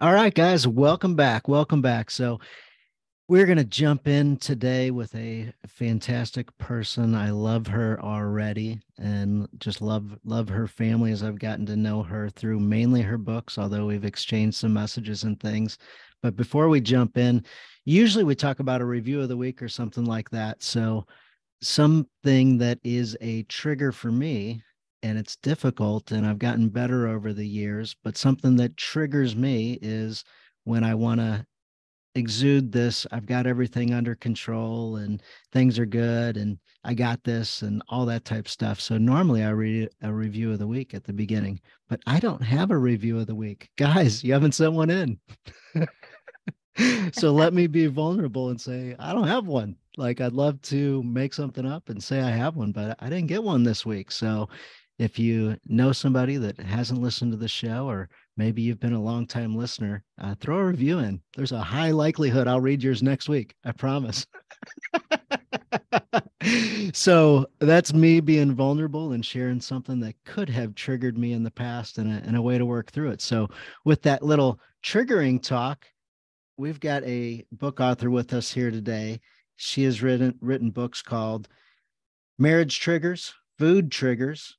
All right, guys, welcome back. Welcome back. So we're going to jump in today with a fantastic person. I love her already and just love her family as I've gotten to know her through mainly her books, although we've exchanged some messages and things. But before we jump in, usually we talk about a review of the week or something like that. So something that is a trigger for me, and it's difficult, and I've gotten better over the years, but something that triggers me is when I want to exude this, I've got everything under control and things are good and I got this and all that type of stuff. So normally I read a review of the week at the beginning, but I don't have a review of the week. Guys, you haven't sent one in. So let me be vulnerable and say, I don't have one. Like, I'd love to make something up and say I have one, but I didn't get one this week. So if you know somebody that hasn't listened to the show, or maybe you've been a long-time listener, throw a review in. There's a high likelihood I'll read yours next week. I promise. So that's me being vulnerable and sharing something that could have triggered me in the past and a way to work through it. So with that little triggering talk, we've got a book author with us here today. She has written books called Marriage Triggers, Food Triggers,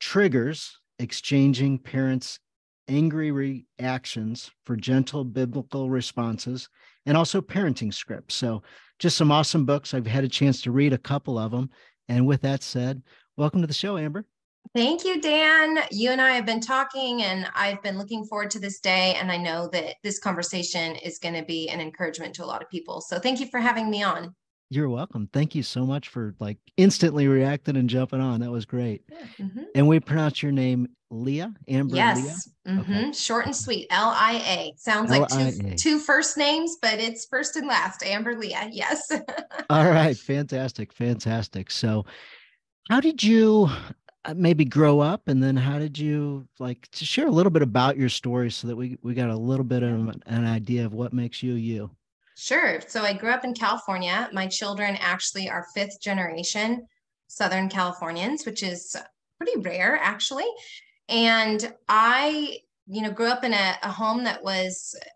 Triggers: Exchanging Parents' Angry Reactions for Gentle Biblical Responses, and also Parenting Scripts. So just some awesome books. I've had a chance to read a couple of them. And with that said, welcome to the show, Amber. Thank you, Dan. You and I have been talking, and I've been looking forward to this day. And I know that this conversation is going to be an encouragement to a lot of people. So thank you for having me on. You're welcome. Thank you so much for instantly reacting and jumping on. That was great. Mm-hmm. And we pronounce your name Lia, Amber Lia? Yes. Mm-hmm. Okay. Short and sweet. L-I-A. Sounds L-I-A. Like two first names, but it's first and last. Amber Lia. Yes. All right. Fantastic. Fantastic. So how did you maybe grow up, and then how did you to share a little bit about your story so that we got a little bit of an idea of what makes you, you? Sure. So I grew up in California. My children actually are 5th generation Southern Californians, which is pretty rare, actually. And I, grew up in a home that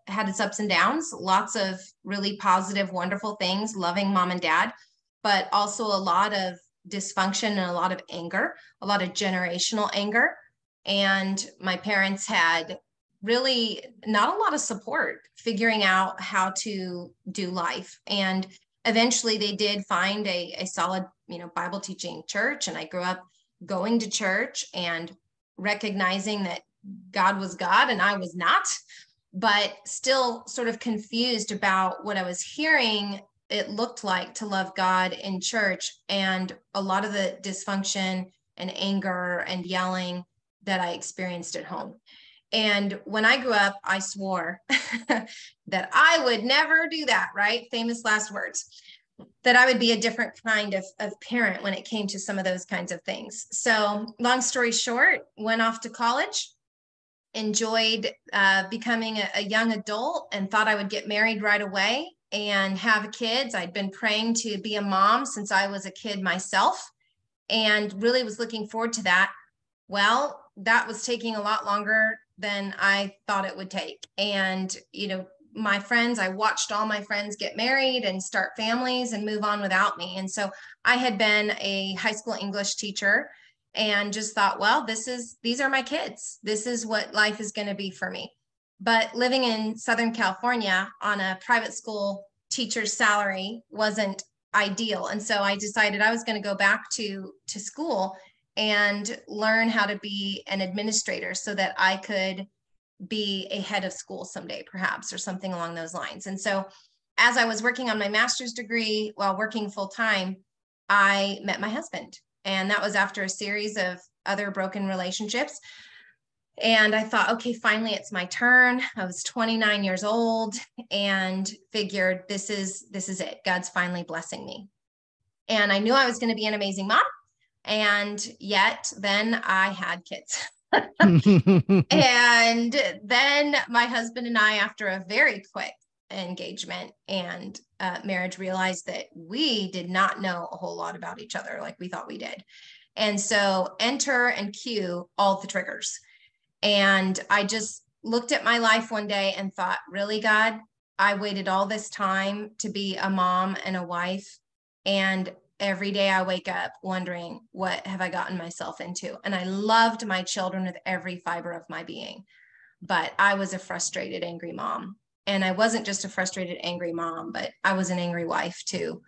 had its ups and downs, lots of really positive, wonderful things, loving mom and dad, but also a lot of dysfunction and a lot of anger, a lot of generational anger. And my parents had really not a lot of support figuring out how to do life. And eventually they did find a solid, Bible teaching church. And I grew up going to church and recognizing that God was God and I was not, but still sort of confused about what I was hearing it looked like to love God in church. And a lot of the dysfunction and anger and yelling that I experienced at home. And when I grew up, I swore that I would never do that, right? Famous last words, that I would be a different kind of parent when it came to some of those kinds of things. So long story short, went off to college, enjoyed becoming a young adult, and thought I would get married right away and have kids. I'd been praying to be a mom since I was a kid myself, and really was looking forward to that. Well, that was taking a lot longer than I thought it would take. And, my friends, I watched all my friends get married and start families and move on without me. And so I had been a high school English teacher and just thought, well, these are my kids. This is what life is going to be for me. But living in Southern California on a private school teacher's salary wasn't ideal. And so I decided I was going to go back to school and learn how to be an administrator so that I could be a head of school someday, perhaps, or something along those lines. And so as I was working on my master's degree while working full time, I met my husband. And that was after a series of other broken relationships. And I thought, okay, finally, it's my turn. I was 29 years old and figured this is it. God's finally blessing me. And I knew I was going to be an amazing mom. And yet then I had kids. And then my husband and I, after a very quick engagement and marriage, realized that we did not know a whole lot about each other like we thought we did. And so enter and cue all the triggers. And I just looked at my life one day and thought, really, God, I waited all this time to be a mom and a wife. And every day I wake up wondering, what have I gotten myself into? And I loved my children with every fiber of my being, but I was a frustrated, angry mom. And I wasn't just a frustrated, angry mom, but I was an angry wife too.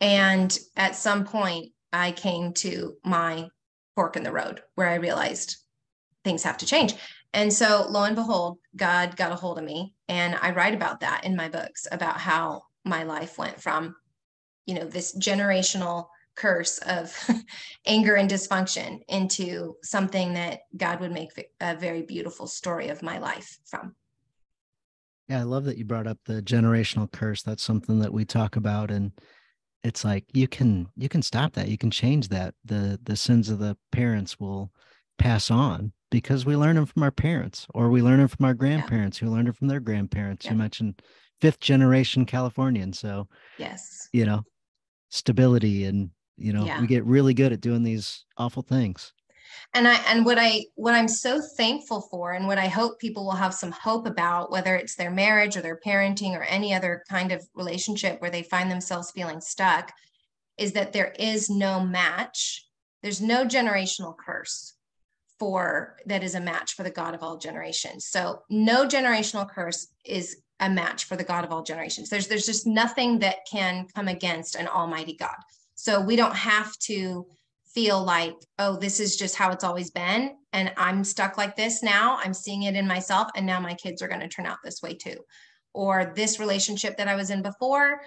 And at some point I came to my fork in the road where I realized things have to change. And so lo and behold, God got a hold of me. And I write about that in my books, about how my life went from, you know, this generational curse of anger and dysfunction into something that God would make a very beautiful story of my life from. Yeah, I love that you brought up the generational curse. That's something that we talk about. And it's like, you can stop that. You can change that. The sins of the parents will pass on, because we learn them from our parents, or we learn them from our grandparents, yeah, who learned it from their grandparents. Yeah. You mentioned fifth generation Californian. So yes, you know, stability, and, you know, yeah, we get really good at doing these awful things. And what I'm so thankful for, and what I hope people will have some hope about, whether it's their marriage or their parenting or any other kind of relationship where they find themselves feeling stuck, is that there is no match. There's no generational curse for that is a match for the God of all generations. So no generational curse is a match for the God of all generations. There's just nothing that can come against an almighty God. So we don't have to feel like, oh, this is just how it's always been, and I'm stuck like this now. I'm seeing it in myself, and now my kids are going to turn out this way too. Or this relationship that I was in before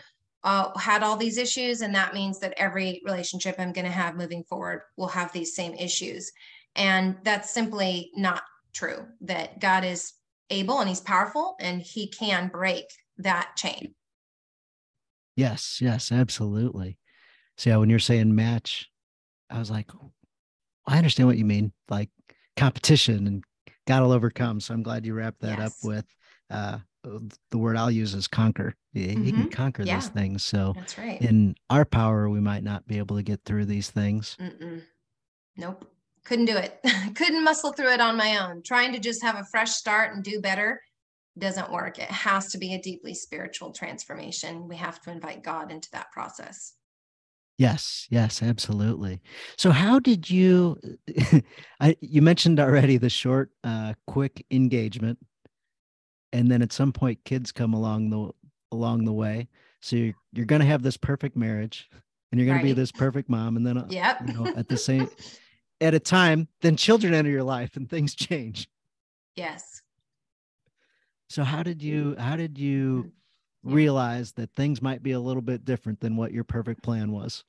had all these issues, and that means that every relationship I'm going to have moving forward will have these same issues. And that's simply not true, that God is able and he's powerful and he can break that chain. Yes, yes, absolutely. So yeah, when you're saying match, I was like, I understand what you mean, like competition and God will overcome. So I'm glad you wrapped that yes up with the word I'll use is conquer. Mm-hmm. He can conquer yeah these things. So that's right. In our power, we might not be able to get through these things. Mm-mm. Nope. Couldn't do it. Couldn't muscle through it on my own. Trying to just have a fresh start and do better doesn't work. It has to be a deeply spiritual transformation. We have to invite God into that process. Yes, yes, absolutely. So how did you, you mentioned already the short, quick engagement, and then at some point kids come along the way. So you're going to have this perfect marriage, and you're going right to be this perfect mom. And then yep, you know, at a time, then children enter your life and things change. Yes. So how did you realize that things might be a little bit different than what your perfect plan was?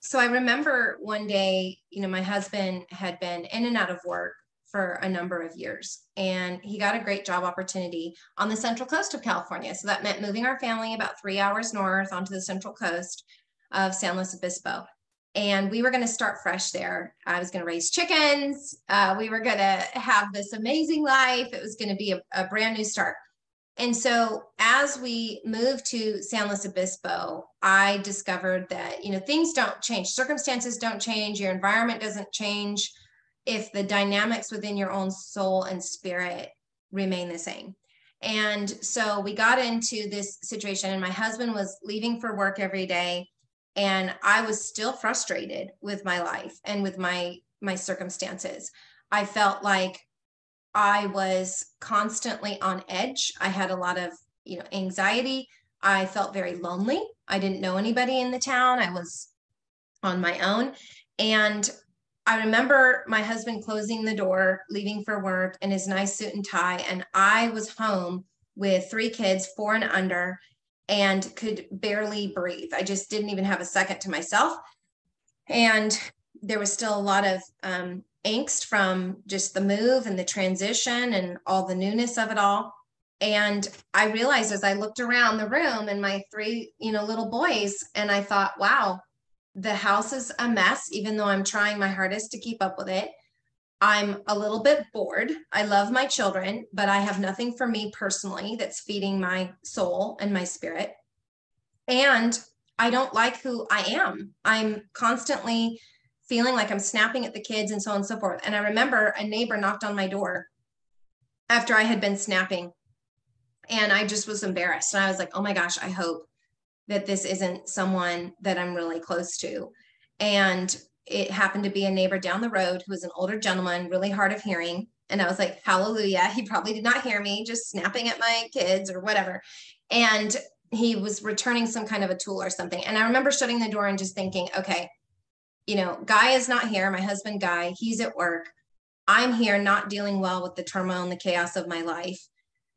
So I remember one day, you know, my husband had been in and out of work for a number of years, and he got a great job opportunity on the Central Coast of California. So that meant moving our family about 3 hours north onto the Central Coast of San Luis Obispo. And we were going to start fresh there. I was going to raise chickens. We were going to have this amazing life. It was going to be a brand new start. And so as we moved to San Luis Obispo, I discovered that, you know, things don't change. Circumstances don't change. Your environment doesn't change if the dynamics within your own soul and spirit remain the same. And so we got into this situation, and my husband was leaving for work every day, and I was still frustrated with my life and with my circumstances. I felt like I was constantly on edge. I had a lot of, you know, anxiety. I felt very lonely. I didn't know anybody in the town. I was on my own. And I remember my husband closing the door, leaving for work in his nice suit and tie. And I was home with 3 kids, 4 and under, and could barely breathe. I just didn't even have a second to myself. And there was still a lot of angst from just the move and the transition and all the newness of it all. And I realized as I looked around the room and my 3, you know, little boys, and I thought, wow, the house is a mess, even though I'm trying my hardest to keep up with it. I'm a little bit bored. I love my children, but I have nothing for me personally that's feeding my soul and my spirit. And I don't like who I am. I'm constantly feeling like I'm snapping at the kids and so on and so forth. And I remember a neighbor knocked on my door after I had been snapping. And I just was embarrassed. And I was like, oh my gosh, I hope that this isn't someone that I'm really close to. And it happened to be a neighbor down the road who was an older gentleman, really hard of hearing. And I was like, hallelujah. He probably did not hear me just snapping at my kids or whatever. And he was returning some kind of a tool or something. And I remember shutting the door and just thinking, okay, you know, Guy is not here. My husband, Guy, he's at work. I'm here not dealing well with the turmoil and the chaos of my life.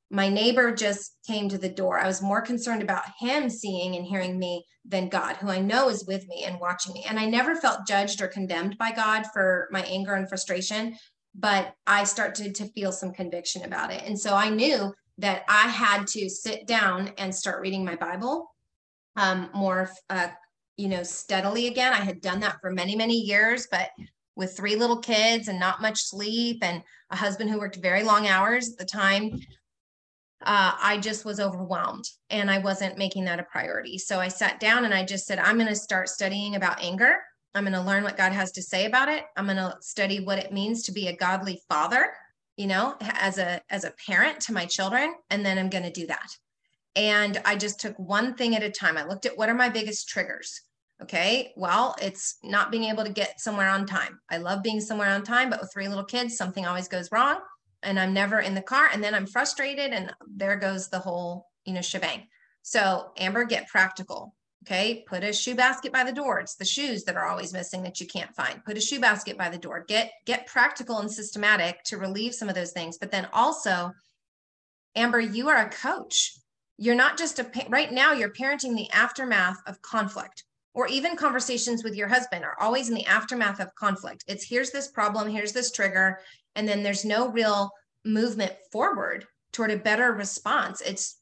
My neighbor just came to the door. I was more concerned about him seeing and hearing me than God, who I know is with me and watching me. And I never felt judged or condemned by God for my anger and frustration, but I started to feel some conviction about it. And so I knew that I had to sit down and start reading my Bible more, steadily again. I had done that for many, many years, but with 3 little kids and not much sleep and a husband who worked very long hours at the time, I just was overwhelmed and I wasn't making that a priority. So I sat down and I just said, I'm going to start studying about anger. I'm going to learn what God has to say about it. I'm going to study what it means to be a godly father, as a parent to my children. And then I'm going to do that. And I just took one thing at a time. I looked at what are my biggest triggers. Okay, well, it's not being able to get somewhere on time. I love being somewhere on time, but with 3 little kids, something always goes wrong. And I'm never in the car, and then I'm frustrated, and there goes the whole, shebang. So Amber, get practical. Okay. Put a shoe basket by the door. It's the shoes that are always missing that you can't find. Put a shoe basket by the door, get practical and systematic to relieve some of those things. But then also, Amber, you are a coach. You're not just right now you're parenting the aftermath of conflict, or even conversations with your husband are always in the aftermath of conflict. It's here's this problem, here's this trigger. And then there's no real movement forward toward a better response. It's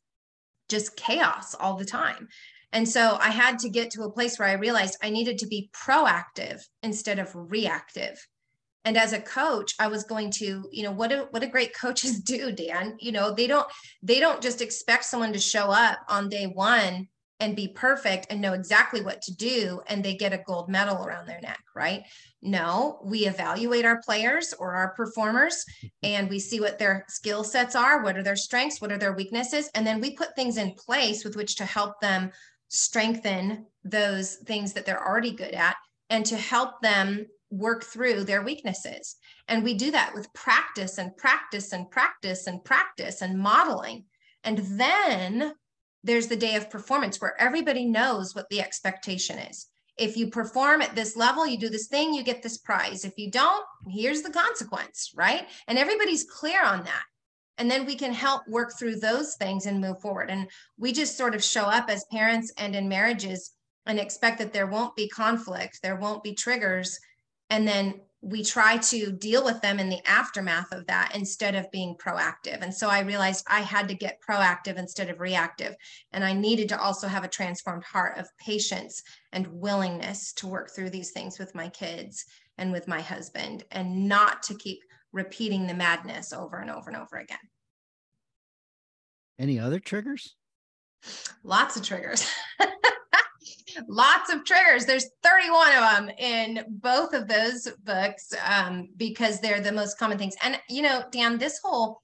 just chaos all the time. And so I had to get to a place where I realized I needed to be proactive instead of reactive. And as a coach, I was going to, what do great coaches do, Dan? They don't just expect someone to show up on day one and be perfect and know exactly what to do, and they get a gold medal around their neck, right? No, we evaluate our players or our performers, and we see what their skill sets are, what are their strengths, what are their weaknesses, and then we put things in place with which to help them strengthen those things that they're already good at and to help them work through their weaknesses. And we do that with practice and practice and practice and practice and modeling. And then there's the day of performance where everybody knows what the expectation is. If you perform at this level, you do this thing, you get this prize. If you don't, here's the consequence, right? And everybody's clear on that. And then we can help work through those things and move forward. And we just sort of show up as parents and in marriages and expect that there won't be conflict, there won't be triggers. And then we try to deal with them in the aftermath of that instead of being proactive. And so I realized I had to get proactive instead of reactive. And I needed to also have a transformed heart of patience and willingness to work through these things with my kids and with my husband, and not to keep repeating the madness over and over and over again. Any other triggers? Lots of triggers. Lots of triggers. There's 31 of them in both of those books because they're the most common things. And, Dan, this whole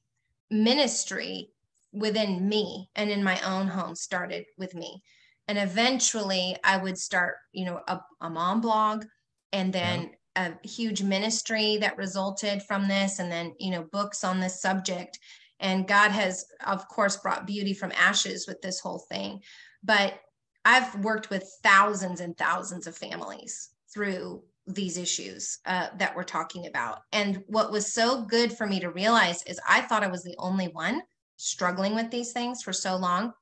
ministry within me and in my own home started with me. And eventually I would start, a mom blog, and then a huge ministry that resulted from this. And then, books on this subject. And God has, of course, brought beauty from ashes with this whole thing. But I've worked with thousands and thousands of families through these issues that we're talking about. And what was so good for me to realize is I thought I was the only one struggling with these things for so long.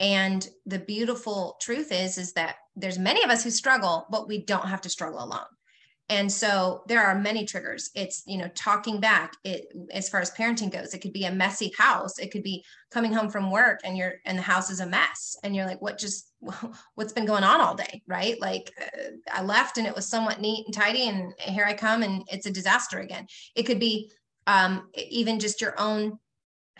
And the beautiful truth is that there's many of us who struggle, but we don't have to struggle alone. And so there are many triggers. It's, talking back. It, as far as parenting goes, it could be a messy house. It could be coming home from work and the house is a mess. And you're like, what's been going on all day, right? Like I left and it was somewhat neat and tidy, and here I come and it's a disaster again. It could be even just your own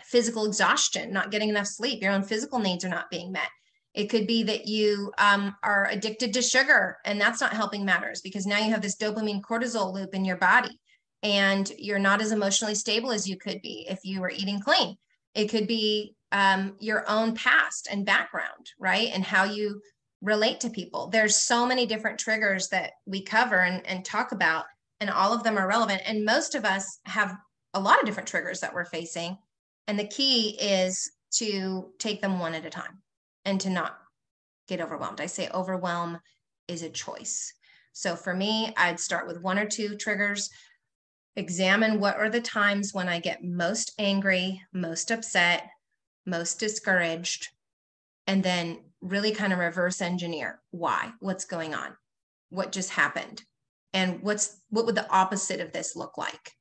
physical exhaustion, not getting enough sleep, your own physical needs are not being met. It could be that you are addicted to sugar, and that's not helping matters because now you have this dopamine cortisol loop in your body. and you're not as emotionally stable as you could be if you were eating clean. It could be your own past and background, right? And how you relate to people. There's so many different triggers that we cover and talk about, and all of them are relevant. And most of us have a lot of different triggers that we're facing. And the key is to take them one at a time and to not get overwhelmed. I say overwhelm is a choice. So for me, I'd start with one or two triggers, examine what are the times when I get most angry, most upset, most discouraged, and then really kind of reverse engineer why, what's going on, what just happened, and what would the opposite of this look like?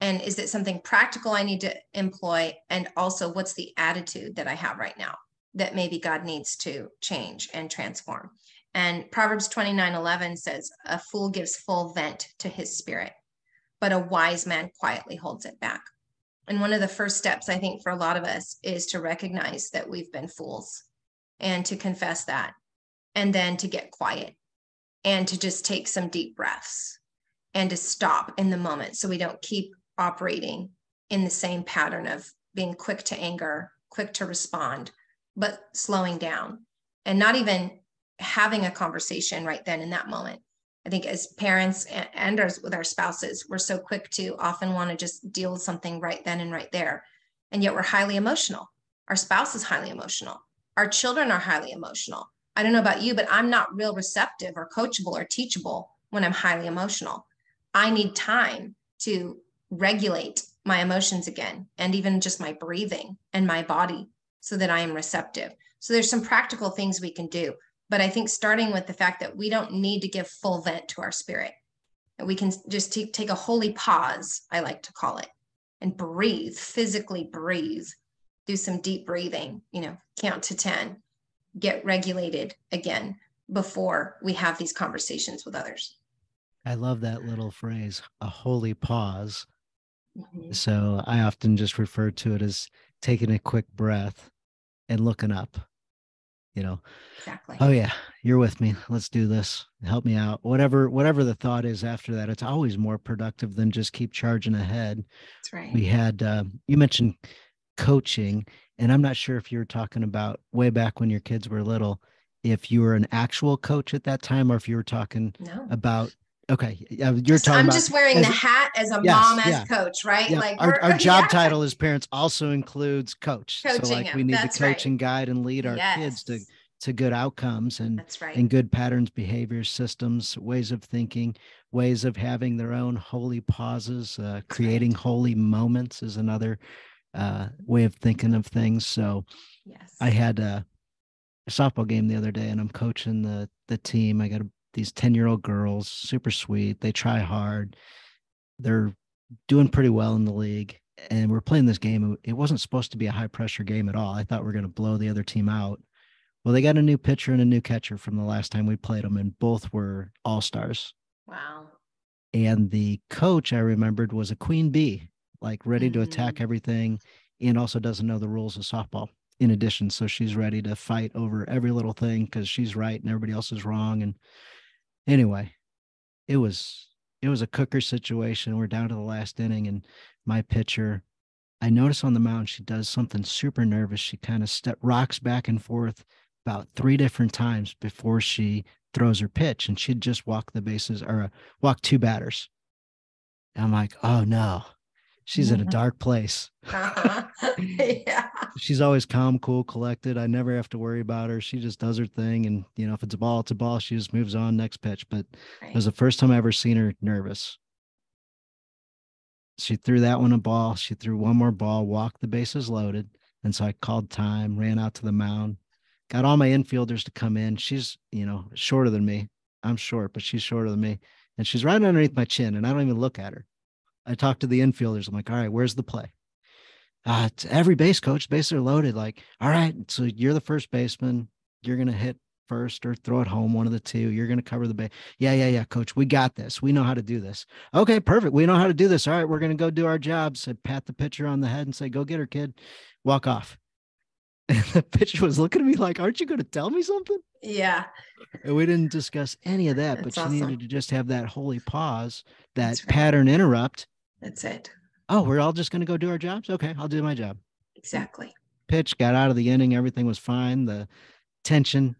And is it something practical I need to employ? And also, what's the attitude that I have right now that maybe God needs to change and transform? And Proverbs 29:11 says, a fool gives full vent to his spirit, but a wise man quietly holds it back. And one of the first steps, I think, for a lot of us is to recognize that we've been fools and to confess that, and then to get quiet and to just take some deep breaths and to stop in the moment so we don't keep operating in the same pattern of being quick to anger, quick to respond, but slowing down and not even having a conversation right then in that moment. I think as parents and with our spouses, we're so quick to often want to just deal with something right then and right there. And yet we're highly emotional. Our spouse is highly emotional. Our children are highly emotional. I don't know about you, but I'm not real receptive or coachable or teachable when I'm highly emotional. I need time to regulate my emotions again, and even just my breathing and my body so that I am receptive. So there's some practical things we can do. But I think starting with the fact that we don't need to give full vent to our spirit. We can just take a holy pause, I like to call it, and breathe, physically breathe, do some deep breathing, count to 10, get regulated again before we have these conversations with others. I love that little phrase, a holy pause. Mm-hmm. So I often just refer to it as taking a quick breath and looking up. Exactly. Oh yeah, you're with me. Let's do this. Help me out. Whatever the thought is after that, it's always more productive than just keep charging ahead. That's right. We had, you mentioned coaching, and I'm not sure if you were talking about way back when your kids were little, if you were an actual coach at that time, or if you were talking about, okay. I'm just wearing the hat as a mom, as coach, right? Yeah. Like our job title as parents also includes coach. Coaching, so like we need to coach and guide and lead our kids to good outcomes and, and good patterns, behaviors, systems, ways of thinking, ways of having their own holy pauses, creating holy moments is another way of thinking of things. So I had a softball game the other day, and I'm coaching the team. I got these 10-year-old girls, super sweet. They try hard. They're doing pretty well in the league. And we're playing this game. It wasn't supposed to be a high-pressure game at all. I thought we were going to blow the other team out. Well, they got a new pitcher and a new catcher from the last time we played them, and both were all-stars. Wow. And the coach, I remembered, was a queen bee, like ready to attack everything, and also doesn't know the rules of softball in addition. So she's ready to fight over every little thing because she's right and everybody else is wrong. And anyway, it was a cooker situation. We're down to the last inning, and my pitcher, I notice on the mound, she does something super nervous. She kind of rocks back and forth about 3 different times before she throws her pitch, and she'd just walk the bases or walk 2 batters. And I'm like, oh no, she's in a dark place. She's always calm, cool, collected. I never have to worry about her. She just does her thing. And, if it's a ball, it's a ball. She just moves on, next pitch. But it was the first time I ever seen her nervous. She threw that one a ball. She threw one more ball, walked the bases loaded. And so I called time, ran out to the mound, got all my infielders to come in. She's, shorter than me. I'm short, but she's shorter than me. And she's right underneath my chin, and I don't even look at her. I talked to the infielders. I'm like, all right, where's the play? To every base coach, bases are loaded. Like, all right, so you're the first baseman. You're going to hit first or throw it home, one of the two. You're going to cover the base. Yeah, coach. We got this. We know how to do this. Okay, perfect. We know how to do this. All right, we're going to go do our jobs. I pat the pitcher on the head and say, go get her, kid. Walk off. And the pitcher was looking at me like, aren't you going to tell me something? Yeah. And we didn't discuss any of that, that's but she awesome. Needed to just have that holy pause, that that's right. pattern interrupt. That's it. Oh, we're all just going to go do our jobs? Okay, I'll do my job. Exactly. Pitch got out of the inning. Everything was fine. The tension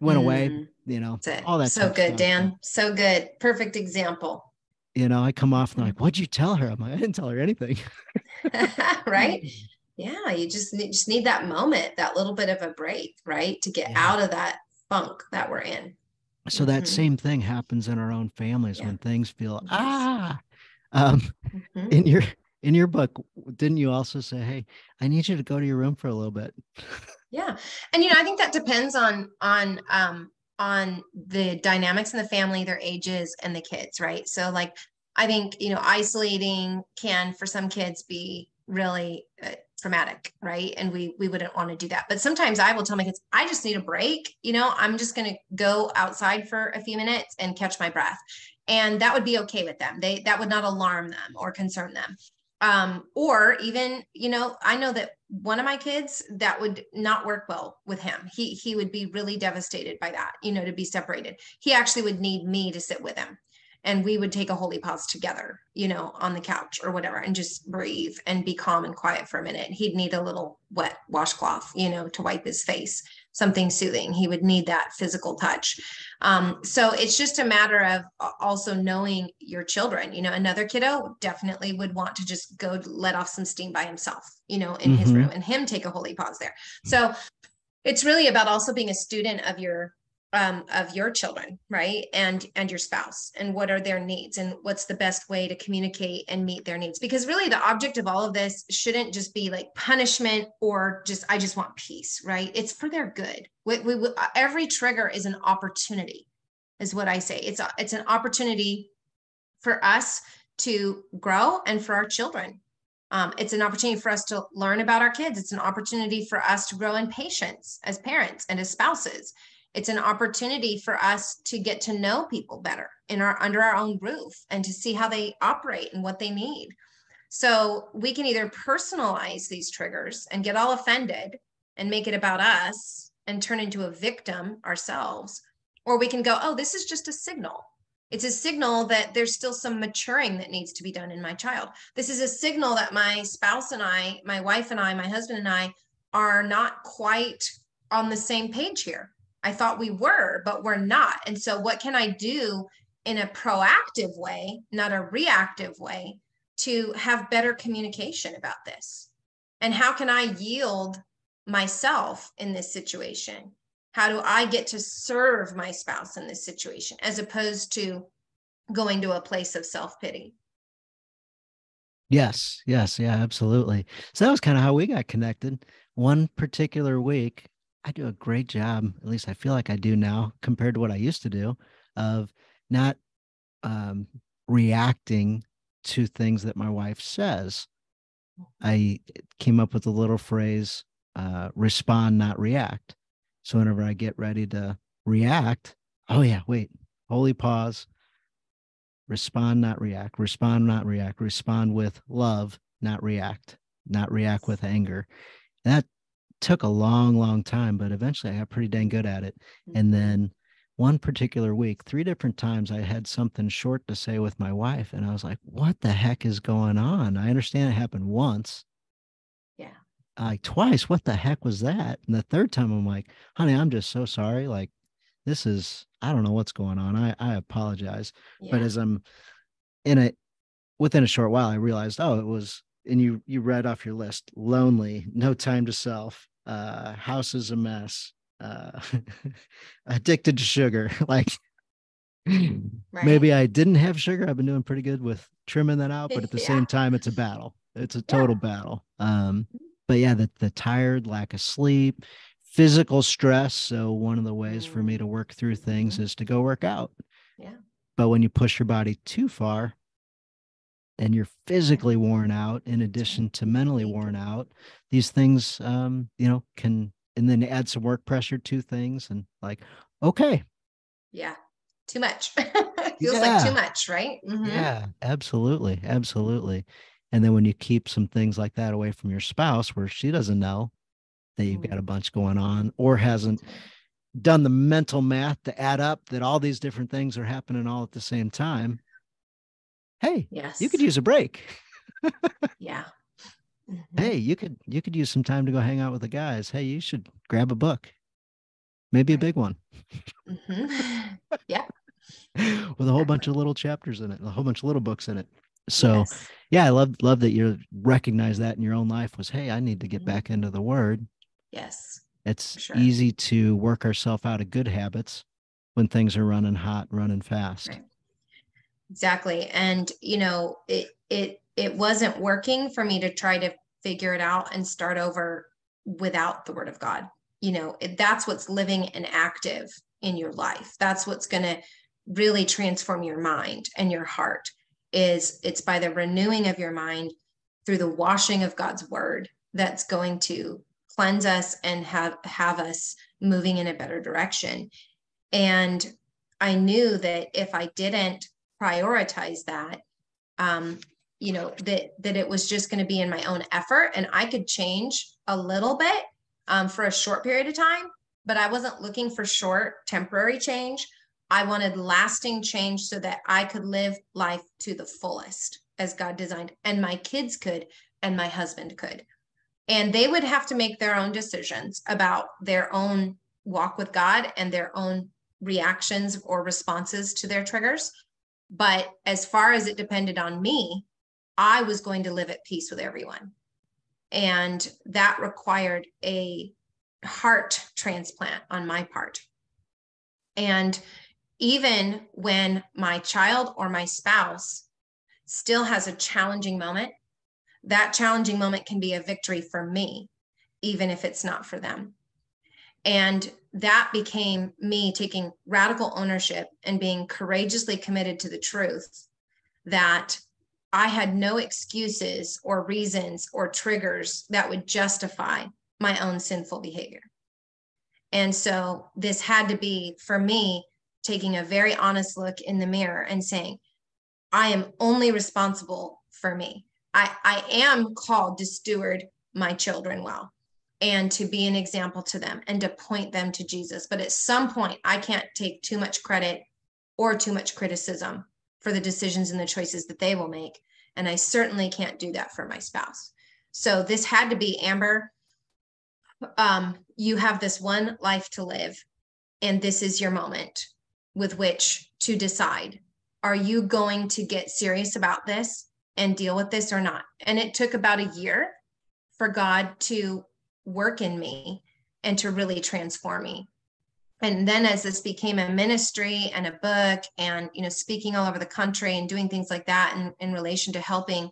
went away, you know, all that. So good, stuff. Dan. So good. Perfect example. You know, I come off and I'm like, what'd you tell her? I'm like, I didn't tell her anything. Right. Yeah, you just need that moment, that little bit of a break, right? To get out of that funk that we're in. So that same thing happens in our own families when things feel, in your book, didn't you also say, hey, I need you to go to your room for a little bit? Yeah. And, you know, I think that depends on the dynamics in the family, their ages and the kids, right? So like, I think, you know, isolating can for some kids be really traumatic, right? And we wouldn't want to do that. But sometimes I will tell my kids, I just need a break. You know, I'm just going to go outside for a few minutes and catch my breath. And that would be okay with them. That would not alarm them or concern them. Or even, you know, I know that one of my kids, that would not work well with him. He would be really devastated by that, you know, to be separated. He actually would need me to sit with him. And we would take a holy pause together, you know, on the couch or whatever, and just breathe and be calm and quiet for a minute. He'd need a little wet washcloth, you know, to wipe his face, something soothing. He would need that physical touch. So it's just a matter of also knowing your children. You know, another kiddo definitely would want to just go let off some steam by himself, you know, in his room, and him take a holy pause there. So it's really about also being a student of your children, right? And your spouse, and what are their needs, and what's the best way to communicate and meet their needs? Because really the object of all of this shouldn't just be like punishment or just, I just want peace, right? It's for their good. We every trigger is an opportunity, is what I say. It's an opportunity for us to grow and for our children. It's an opportunity for us to learn about our kids. It's an opportunity for us to grow in patience as parents and as spouses. It's an opportunity for us to get to know people better under our own roof, and to see how they operate and what they need. So we can either personalize these triggers and get all offended and make it about us and turn into a victim ourselves, or we can go, oh, this is just a signal. It's a signal that there's still some maturing that needs to be done in my child. This is a signal that my spouse and I, my wife and I, my husband and I are not quite on the same page here. I thought we were, but we're not. And so what can I do in a proactive way, not a reactive way, to have better communication about this? And how can I yield myself in this situation? How do I get to serve my spouse in this situation, as opposed to going to a place of self-pity? Yes. Yes. Yeah, absolutely. So that was kind of how we got connected. One particular week, I do a great job, at least I feel like I do now compared to what I used to do, of not reacting to things that my wife says. I came up with a little phrase, respond, not react. So whenever I get ready to react, oh yeah, wait, holy pause, respond, not react, respond, not react, respond with love, not react with anger. And that took a long time, but eventually I got pretty dang good at it. And then one particular week, 3 different times, I had something short to say with my wife, and I was like, what the heck is going on? I understand it happened once, like twice, what the heck was that? And the 3rd time I'm like, honey, I'm just so sorry, like this is, I don't know what's going on, I apologize. But as I'm within a short while, I realized, oh, it was, and you read off your list, lonely, no time to self, house is a mess, addicted to sugar. Like maybe I didn't have sugar. I've been doing pretty good with trimming that out, but at the same time, it's a battle. It's a total battle. But yeah, the tired, lack of sleep, physical stress. So one of the ways for me to work through things is to go work out. Yeah. But when you push your body too far, and you're physically worn out in addition to mentally worn out, these things, you know, can, and then add some work pressure to things, and like, okay. Yeah. Too much. Feels like too much, right? Yeah, absolutely. Absolutely. And then when you keep some things like that away from your spouse where she doesn't know, that you've got a bunch going on, or hasn't done the mental math to add up that all these different things are happening all at the same time. Hey, yes, you could use a break. Yeah. Mm-hmm. Hey, you could use some time to go hang out with the guys. Hey, you should grab a book, maybe a big one. Mm-hmm. Yeah. With a whole bunch of little chapters in it, a whole bunch of little books in it. So yes. Yeah, I love that you recognize that in your own life was, hey, I need to get back into the word. Yes. It's easy to work ourselves out of good habits when things are running hot, running fast. Right. Exactly. And, you know, it wasn't working for me to try to figure it out and start over without the word of God. You know, that's what's living and active in your life. That's what's going to really transform your mind and your heart. It's by the renewing of your mind through the washing of God's word that's going to cleanse us and have us moving in a better direction. And I knew that if I didn't prioritize that, you know, that it was just going to be in my own effort, and I could change a little bit for a short period of time, but I wasn't looking for short temporary change. I wanted lasting change so that I could live life to the fullest as God designed, and my kids could, and my husband could, and they would have to make their own decisions about their own walk with God and their own reactions or responses to their triggers. But as far as it depended on me, I was going to live at peace with everyone. And that required a heart transplant on my part. And even when my child or my spouse still has a challenging moment, that challenging moment can be a victory for me, even if it's not for them. And that became me taking radical ownership and being courageously committed to the truth that I had no excuses or reasons or triggers that would justify my own sinful behavior. And so this had to be, for me, taking a very honest look in the mirror and saying, I am only responsible for me. I am called to steward my children well and to be an example to them and to point them to Jesus. But at some point, I can't take too much credit or too much criticism for the decisions and the choices that they will make. And I certainly can't do that for my spouse. So this had to be, Amber, you have this one life to live, and this is your moment with which to decide, are you going to get serious about this and deal with this or not? And it took about a year for God to work in me and to really transform me. And then as this became a ministry and a book and, you know, speaking all over the country and doing things like that in relation to helping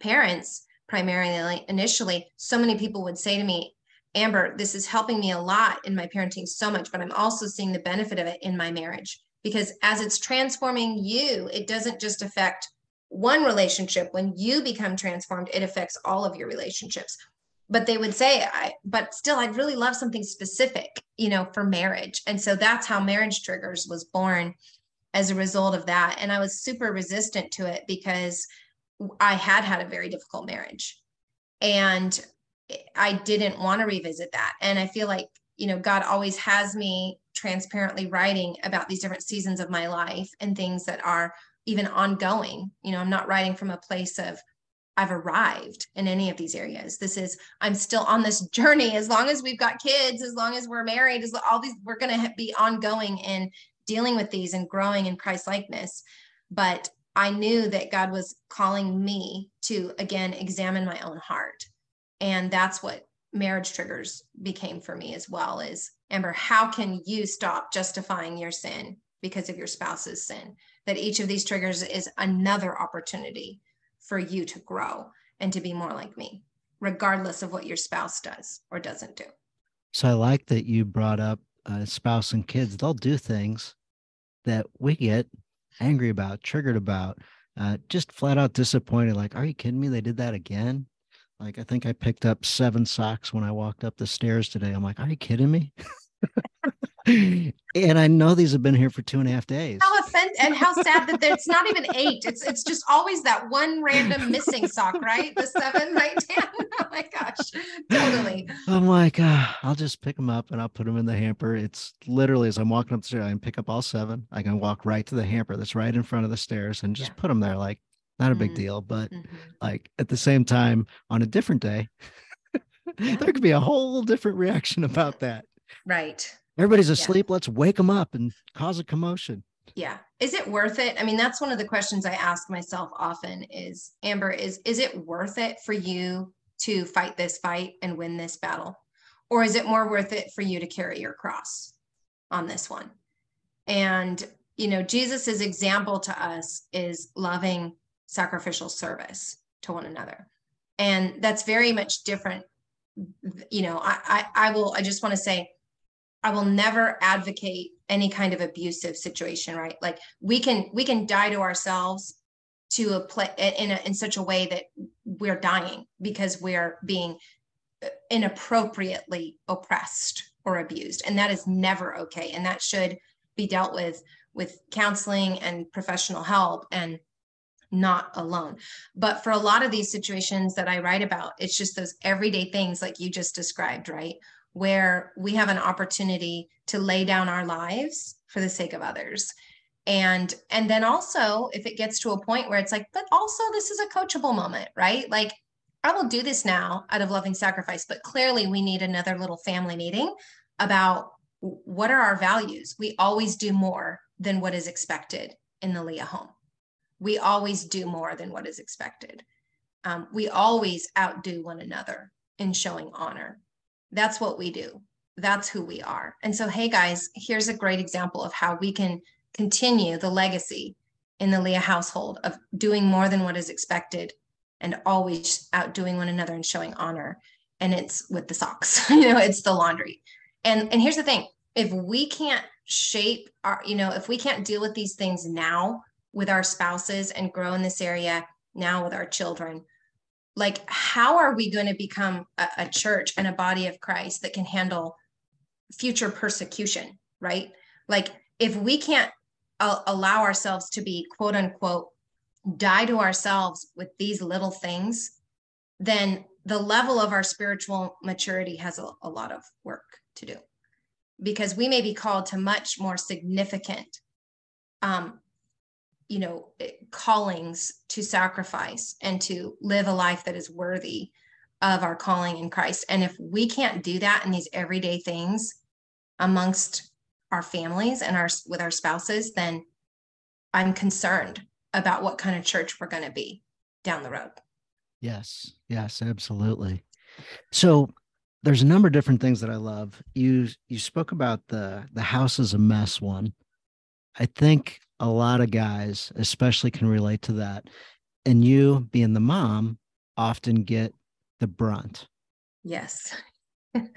parents primarily initially, so many people would say to me, Amber, this is helping me a lot in my parenting so much, but I'm also seeing the benefit of it in my marriage, because as it's transforming you, it doesn't just affect one relationship. When you become transformed, it affects all of your relationships. But they would say, but still, I'd really love something specific, you know, for marriage. And so that's how Marriage Triggers was born as a result of that. And I was super resistant to it because I had a very difficult marriage, and I didn't want to revisit that. And I feel like, you know, God always has me transparently writing about these different seasons of my life and things that are even ongoing. You know, I'm not writing from a place of, I've arrived in any of these areas. I'm still on this journey. As long as we've got kids, as long as we're married, we're going to be ongoing in dealing with these and growing in Christ-likeness. But I knew that God was calling me to, again, examine my own heart. And that's what Marriage Triggers became for me as well, is, Amber, how can you stop justifying your sin because of your spouse's sin? That each of these triggers is another opportunity for you to grow and to be more like me, regardless of what your spouse does or doesn't do. So I like that you brought up spouse and kids. They'll do things that we get angry about, triggered about, just flat out disappointed. Like, are you kidding me? They did that again? Like, I think I picked up 7 socks when I walked up the stairs today. I'm like, are you kidding me? And I know these have been here for 2.5 days. How offended and how sad that it's not even eight. It's just always that one random missing sock, right? The seven, right, Dan? Oh my gosh, totally. I'm like, I'll just pick them up and I'll put them in the hamper. It's literally, as I'm walking up the stairs, I can pick up all seven. I can walk right to the hamper that's right in front of the stairs and just put them there. Like, not a big deal, but like at the same time, on a different day, there could be a whole different reaction about that. Right. Everybody's asleep. Yeah. Let's wake them up and cause a commotion. Yeah. Is it worth it? I mean, that's one of the questions I ask myself often is, Amber, is it worth it for you to fight this fight and win this battle? Or is it more worth it for you to carry your cross on this one? And, you know, Jesus's example to us is loving, sacrificial service to one another. And that's very much different. You know, I just want to say, I will never advocate any kind of abusive situation, right? Like we can die to ourselves to a play in such a way that we're dying because we're being inappropriately oppressed or abused. And that is never okay. And that should be dealt with counseling and professional help and not alone. But for a lot of these situations that I write about, it's just those everyday things like you just described, right? Where we have an opportunity to lay down our lives for the sake of others. And then also, if it gets to a point where it's like, but also this is a coachable moment, right? Like, I will do this now out of loving sacrifice, but clearly we need another little family meeting about what are our values? We always do more than what is expected in the Lia home. We always do more than what is expected. We always outdo one another in showing honor. That's what we do. That's who we are. And so, hey guys, here's a great example of how we can continue the legacy in the Lia household of doing more than what is expected and always outdoing one another and showing honor. And it's with the socks, you know, it's the laundry. And here's the thing, if we can't shape our, you know, if we can't deal with these things now with our spouses and grow in this area now with our children, like, how are we going to become a church and a body of Christ that can handle future persecution, right? Like, if we can't allow ourselves to be, quote unquote, die to ourselves with these little things, then the level of our spiritual maturity has a lot of work to do, because we may be called to much more significant you know, callings to sacrifice and to live a life that is worthy of our calling in Christ. And if we can't do that in these everyday things amongst our families and with our spouses, then I'm concerned about what kind of church we're going to be down the road. Yes. Yes, absolutely. So there's a number of different things that I love. You spoke about the house is a mess one. I think a lot of guys especially can relate to that. And you, being the mom, often get the brunt. Yes.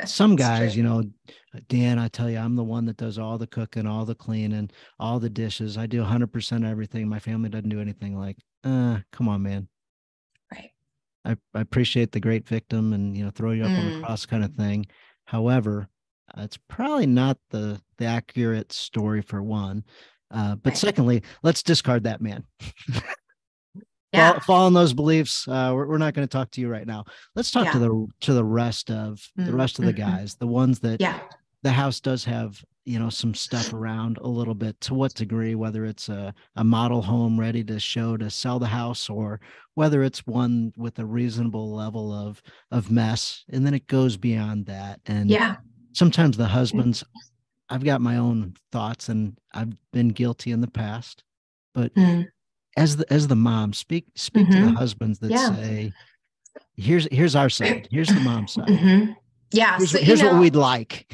Some guys, you know, Dan, I tell you, I'm the one that does all the cooking, all the cleaning, all the dishes. I do 100% everything. My family doesn't do anything. Like, come on, man. Right. I appreciate the great victim and, you know, throw you up on the cross kind of thing. However, it's probably not the accurate story for one. But secondly, let's discard that man. Yeah. Fall on those beliefs. We're not going to talk to you right now. Let's talk to the rest of the guys, the ones that the house does have, you know, some stuff around a little bit. To what degree, whether it's a model home ready to show to sell the house, or whether it's one with a reasonable level of mess, and then it goes beyond that. And sometimes the husbands. I've got my own thoughts and I've been guilty in the past, but as the mom, speak to the husbands that say, here's our side. Here's the mom's side. Yeah. Here's what we'd like.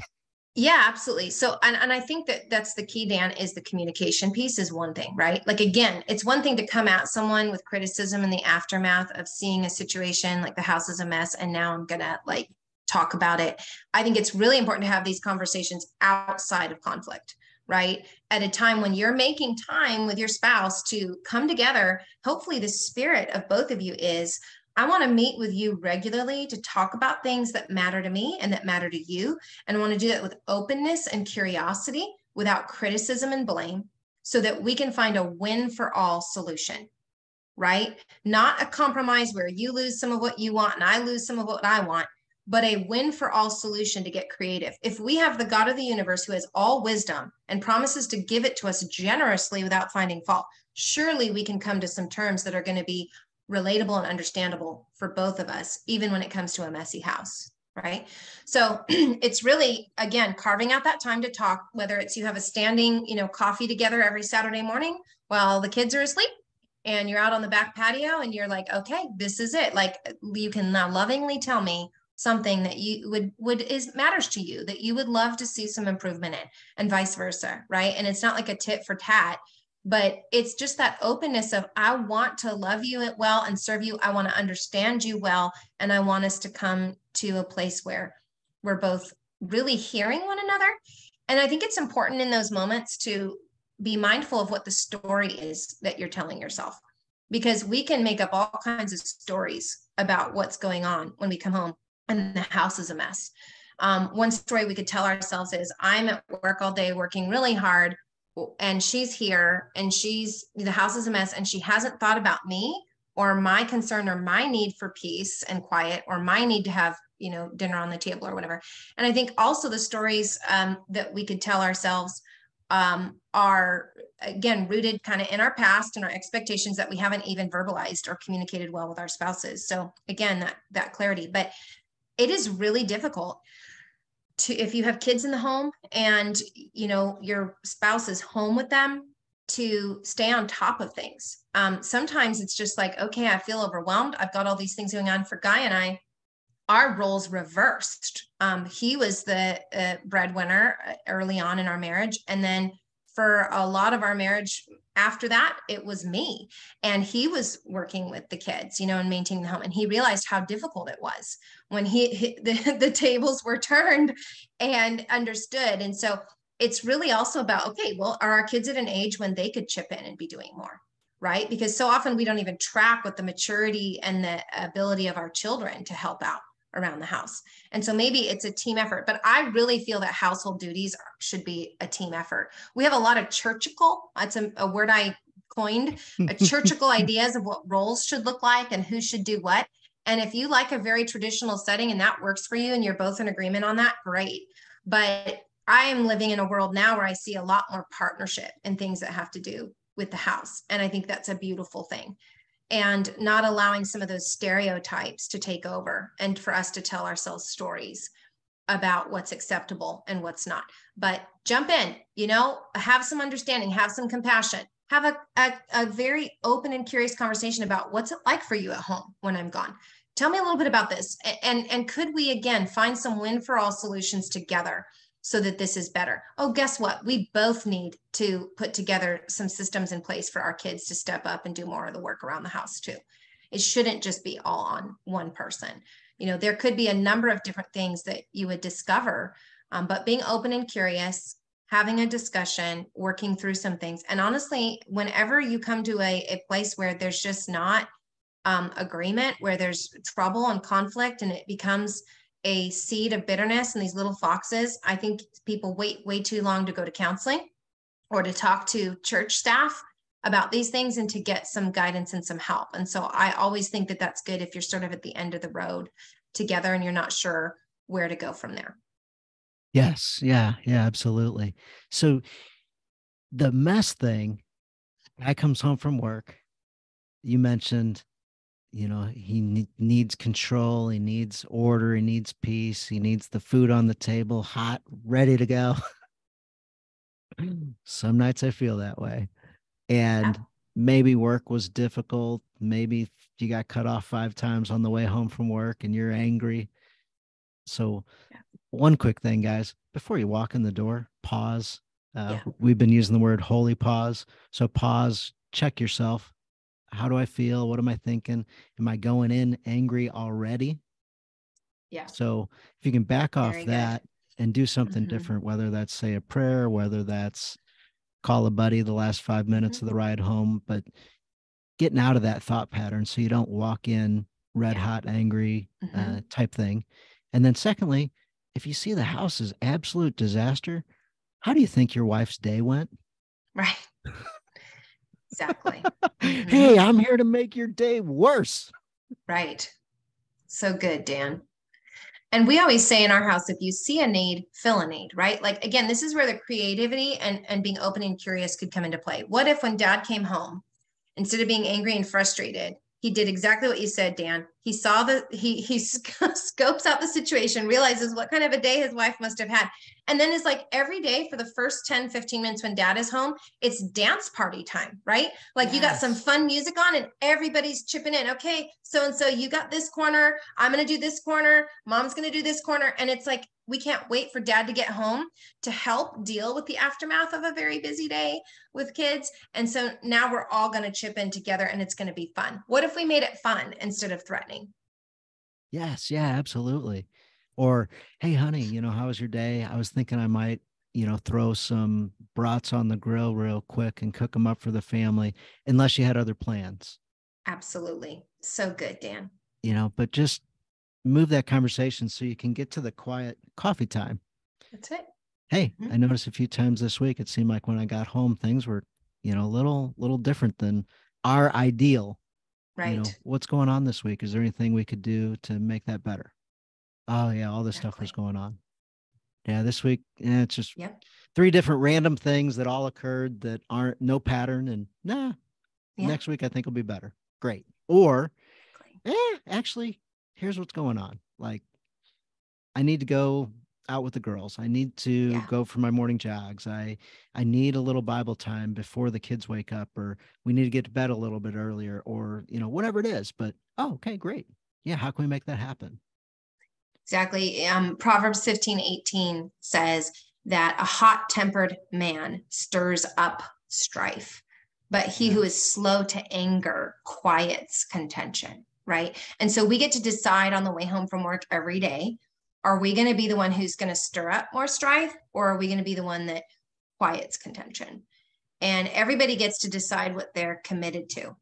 Yeah, absolutely. So, and I think that that's the key, Dan, is the communication piece is one thing, right? Like, again, it's one thing to come at someone with criticism in the aftermath of seeing a situation like the house is a mess. And now I'm going to like talk about it. I think it's really important to have these conversations outside of conflict, right? At a time when you're making time with your spouse to come together, hopefully the spirit of both of you is, I want to meet with you regularly to talk about things that matter to me and that matter to you. And I want to do that with openness and curiosity without criticism and blame, so that we can find a win for all solution, right? Not a compromise where you lose some of what you want and I lose some of what I want, but a win for all solution to get creative. If we have the God of the universe who has all wisdom and promises to give it to us generously without finding fault, surely we can come to some terms that are going to be relatable and understandable for both of us, even when it comes to a messy house, right? So it's really, again, carving out that time to talk, whether it's you have a standing, coffee together every Saturday morning while the kids are asleep, and you're out on the back patio and you're like, okay, this is it. Like, you can now lovingly tell me something that you would matters to you, that you would love to see some improvement in, and vice versa, right? And it's not like a tit for tat, but it's just that openness of, I want to love you well and serve you. I want to understand you well. And I want us to come to a place where we're both really hearing one another. And I think it's important in those moments to be mindful of what the story is that you're telling yourself, because we can make up all kinds of stories about what's going on when we come home and the house is a mess. One story we could tell ourselves is, I'm at work all day working really hard, and she's here, and the house is a mess, and she hasn't thought about me or my concern or my need for peace and quiet or my need to have, dinner on the table or whatever. And I think also the stories that we could tell ourselves are, again, rooted kind of in our past and our expectations that we haven't even verbalized or communicated well with our spouses. So again, that clarity. But it is really difficult if you have kids in the home and, your spouse is home with them, to stay on top of things. Sometimes it's just like, okay, I feel overwhelmed. I've got all these things going on. For Guy and I, our roles reversed. He was the breadwinner early on in our marriage. And then for a lot of our marriage after that, it was me. And he was working with the kids, and maintaining the home. And he realized how difficult it was when the tables were turned and understood. And so it's really also about, okay, well, are our kids at an age when they could chip in and be doing more, right? Because so often we don't even track with the maturity and the ability of our children to help out around the house. And so maybe it's a team effort, but I really feel that household duties should be a team effort. We have a lot of churchical, that's a word I coined, churchical ideas of what roles should look like and who should do what. And if you like a very traditional setting and that works for you and you're both in agreement on that, great. But I am living in a world now where I see a lot more partnership and things that have to do with the house. And I think that's a beautiful thing. And not allowing some of those stereotypes to take over and for us to tell ourselves stories about what's acceptable and what's not. But jump in, have some understanding, have some compassion, have a very open and curious conversation about what's it like for you at home when I'm gone. Tell me a little bit about this. And could we, again, find some win for all solutions together so that this is better? Oh, guess what? We both need to put together some systems in place for our kids to step up and do more of the work around the house too. It shouldn't just be all on one person. There could be a number of different things that you would discover, but being open and curious, having a discussion, working through some things. And honestly, whenever you come to a place where there's just not agreement, where there's trouble and conflict, and it becomes a seed of bitterness and these little foxes, I think people wait way too long to go to counseling or to talk to church staff about these things and to get some guidance and some help. And so I always think that that's good if you're sort of at the end of the road together and you're not sure where to go from there. Yes. Yeah, absolutely. So the mess thing, Guy comes home from work. You mentioned, he needs control. He needs order. He needs peace. He needs the food on the table, hot, ready to go. Some nights I feel that way. And maybe work was difficult. Maybe you got cut off 5 times on the way home from work and you're angry. So one quick thing, guys, before you walk in the door, pause. We've been using the word holy pause. So pause, check yourself. How do I feel? What am I thinking? Am I going in angry already? Yeah. So if you can back off that and do something different, whether that's say a prayer, whether that's call a buddy the last 5 minutes of the ride home, but getting out of that thought pattern so you don't walk in red hot, angry type thing. And then secondly, if you see the house is absolute disaster, how do you think your wife's day went? Right. Exactly. Hey, I'm here to make your day worse. Right. So good, Dan. And we always say in our house, if you see a need, fill a need, right? Like, again, this is where the creativity and being open and curious could come into play. What if when Dad came home, instead of being angry and frustrated, he did exactly what you said, Dan? He saw the, he scopes out the situation, realizes what kind of a day his wife must have had. And then it's like every day for the first 10, 15 minutes when Dad is home, it's dance party time, right? Like, yes, you got some fun music on and everybody's chipping in. Okay, so-and-so, you got this corner. I'm going to do this corner. Mom's going to do this corner. And it's like, we can't wait for Dad to get home to help deal with the aftermath of a very busy day with kids. And so now we're all going to chip in together and it's going to be fun. What if we made it fun instead of threatening? Yes. Yeah, absolutely. Or, hey, honey, you know, how was your day? I was thinking I might, you know, throw some brats on the grill real quick and cook them up for the family, unless you had other plans. Absolutely. So good, Dan. You know, but just move that conversation so you can get to the quiet coffee time. That's it. Hey, mm-hmm. I noticed a few times this week, it seemed like when I got home, things were, you know, a little different than our ideal. Right. You know, what's going on this week? Is there anything we could do to make that better? Oh yeah, all this stuff was going on. Yeah, this week, it's just three different random things that all occurred that aren't no pattern, and next week I think will be better. Great. Or actually, here's what's going on. Like, I need to go out with the girls. I need to go for my morning jogs. I need a little Bible time before the kids wake up, or we need to get to bed a little bit earlier, or, you know, whatever it is. But, oh, okay, great. Yeah, how can we make that happen? Exactly. Proverbs 15:18 says that a hot-tempered man stirs up strife, but he who is slow to anger quiets contention, right? And so we get to decide on the way home from work every day, are we going to be the one who's going to stir up more strife, or are we going to be the one that quiets contention? And everybody gets to decide what they're committed to.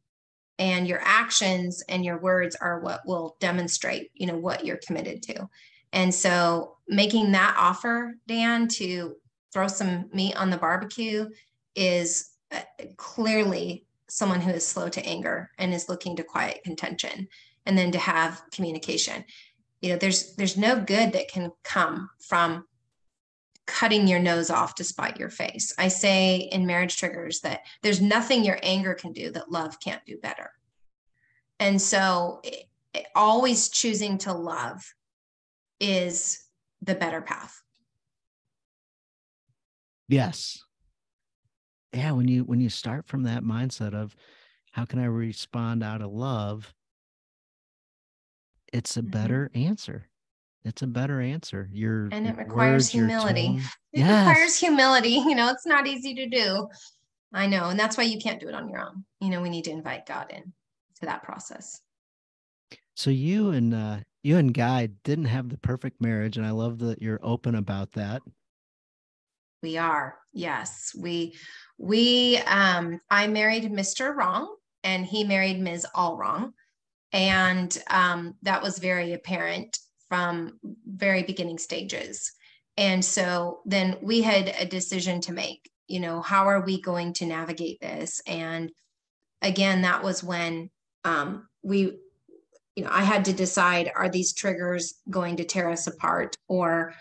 And your actions and your words are what will demonstrate, you know, what you're committed to. And so making that offer, Dan, to throw some meat on the barbecue is clearly someone who is slow to anger and is looking to quiet contention, and then to have communication. You know, there's no good that can come from cutting your nose off to spite your face. I say in Marriage Triggers that there's nothing your anger can do that love can't do better. And so always choosing to love is the better path. Yes. Yeah. When you start from that mindset of how can I respond out of love, it's a better answer. It's a better answer. And it requires humility. It requires humility. You know, it's not easy to do. I know. And that's why you can't do it on your own. You know, we need to invite God in to that process. So you and Guy didn't have the perfect marriage. And I love that you're open about that. We are. Yes. I married Mr. Wrong and he married Ms. All Wrong. And that was very apparent from very beginning stages. And so then we had a decision to make, you know, how are we going to navigate this? And again, that was when I had to decide, are these triggers going to tear us apart, or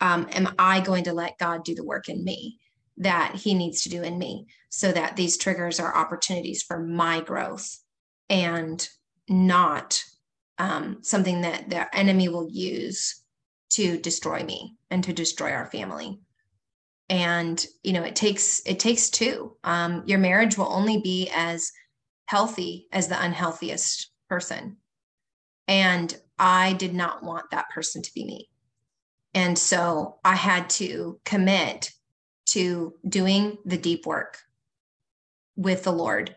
am I going to let God do the work in me that he needs to do in me, so that these triggers are opportunities for my growth and not something that the enemy will use to destroy me and to destroy our family. And, you know, it takes two. Your marriage will only be as healthy as the unhealthiest person. And I did not want that person to be me. And so I had to commit to doing the deep work with the Lord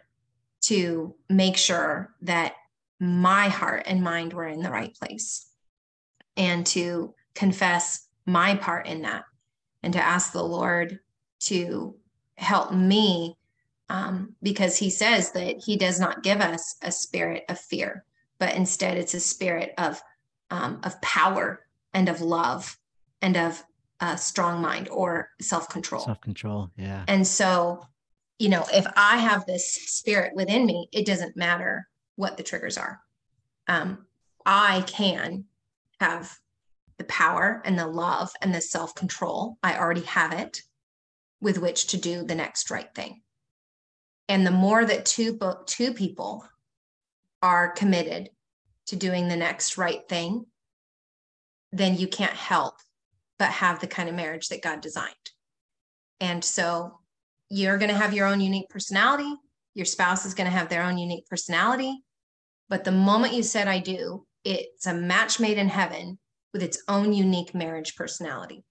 to make sure that my heart and mind were in the right place, and to confess my part in that, and to ask the Lord to help me, because he says that he does not give us a spirit of fear, but instead it's a spirit of power and of love and of a strong mind or self-control. And so you know, if I have this spirit within me, it doesn't matter what the triggers are. I can have the power and the love and the self-control. I already have it with which to do the next right thing. And the more that two people are committed to doing the next right thing, then you can't help but have the kind of marriage that God designed. And so you're going to have your own unique personality. Your spouse is going to have their own unique personality. But the moment you said, I do, it's a match made in heaven with its own unique marriage personality.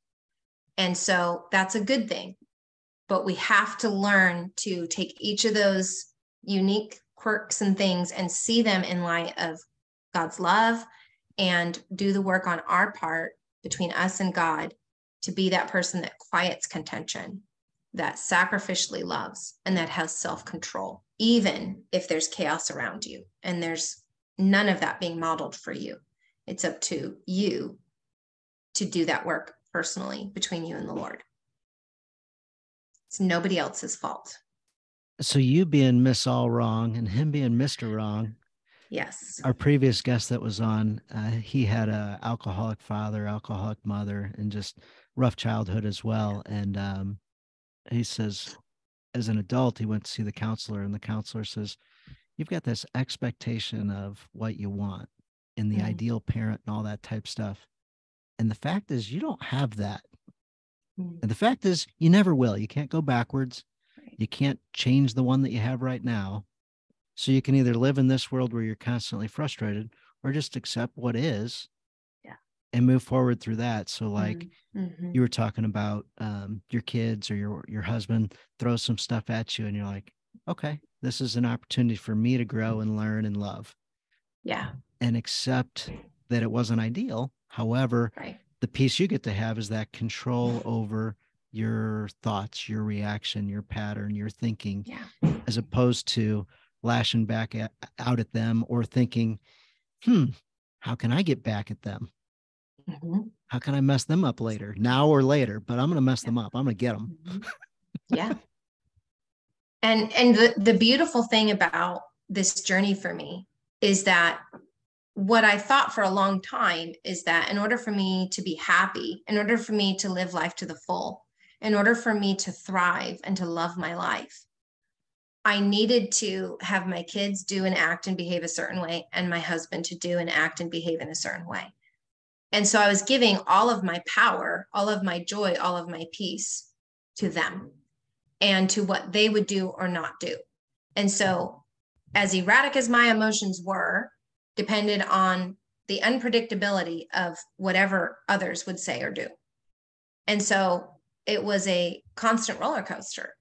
And so that's a good thing. But we have to learn to take each of those unique quirks and things and see them in light of God's love and do the work on our part between us and God to be that person that quiets contention, that sacrificially loves, and that has self-control, even if there's chaos around you and there's none of that being modeled for you. It's up to you to do that work personally between you and the Lord. It's nobody else's fault. So you being Miss All Wrong and him being Mr. Wrong. Yes. Our previous guest that was on, he had an alcoholic father, alcoholic mother, and just rough childhood as well. And he says, as an adult, he went to see the counselor, and the counselor says, you've got this expectation of what you want and the ideal parent and all that type stuff. And the fact is, you don't have that. And the fact is, you never will. You can't go backwards. You can't change the one that you have right now. So you can either live in this world where you're constantly frustrated or just accept what is and move forward through that. So like you were talking about your kids or your husband throws some stuff at you and you're like, okay, this is an opportunity for me to grow and learn and love. Yeah. And accept that it wasn't ideal. However, the piece you get to have is that control over your thoughts, your reaction, your pattern, your thinking, as opposed to lashing back out at them or thinking, how can I get back at them? How can I mess them up later? Now or later, but I'm going to mess them up. I'm going to get them. And the beautiful thing about this journey for me is that what I thought for a long time is that in order for me to be happy, in order for me to live life to the full, in order for me to thrive and to love my life, I needed to have my kids do and act and behave a certain way and my husband to do and act and behave in a certain way. And so I was giving all of my power, all of my joy, all of my peace to them and to what they would do or not do. And so as erratic as my emotions were, depended on the unpredictability of whatever others would say or do. And so it was a constant roller coaster.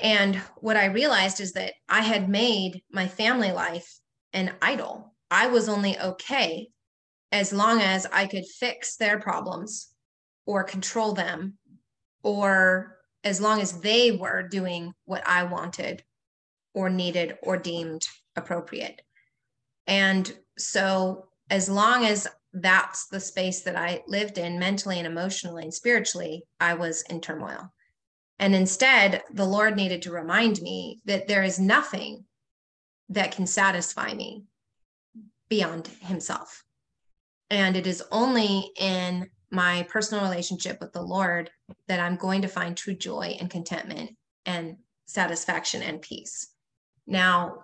And what I realized is that I had made my family life an idol. I was only okay as long as I could fix their problems or control them, or as long as they were doing what I wanted or needed or deemed appropriate. And so as long as that's the space that I lived in mentally and emotionally and spiritually, I was in turmoil. And instead, the Lord needed to remind me that there is nothing that can satisfy me beyond Himself. And it is only in my personal relationship with the Lord that I'm going to find true joy and contentment and satisfaction and peace. Now,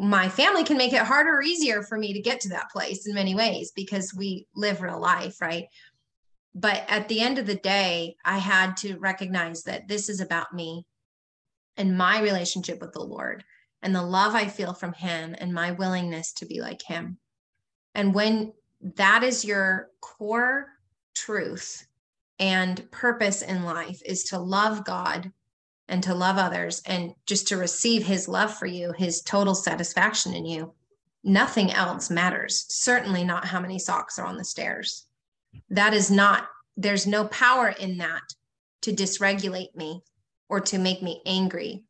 my family can make it harder or easier for me to get to that place in many ways because we live real life, right? But at the end of the day, I had to recognize that this is about me and my relationship with the Lord and the love I feel from Him and my willingness to be like Him. And when that is your core truth and purpose in life, is to love God and to love others and just to receive His love for you, His total satisfaction in you, nothing else matters. Certainly not how many socks are on the stairs. That is not, there's no power in that to dysregulate me or to make me angry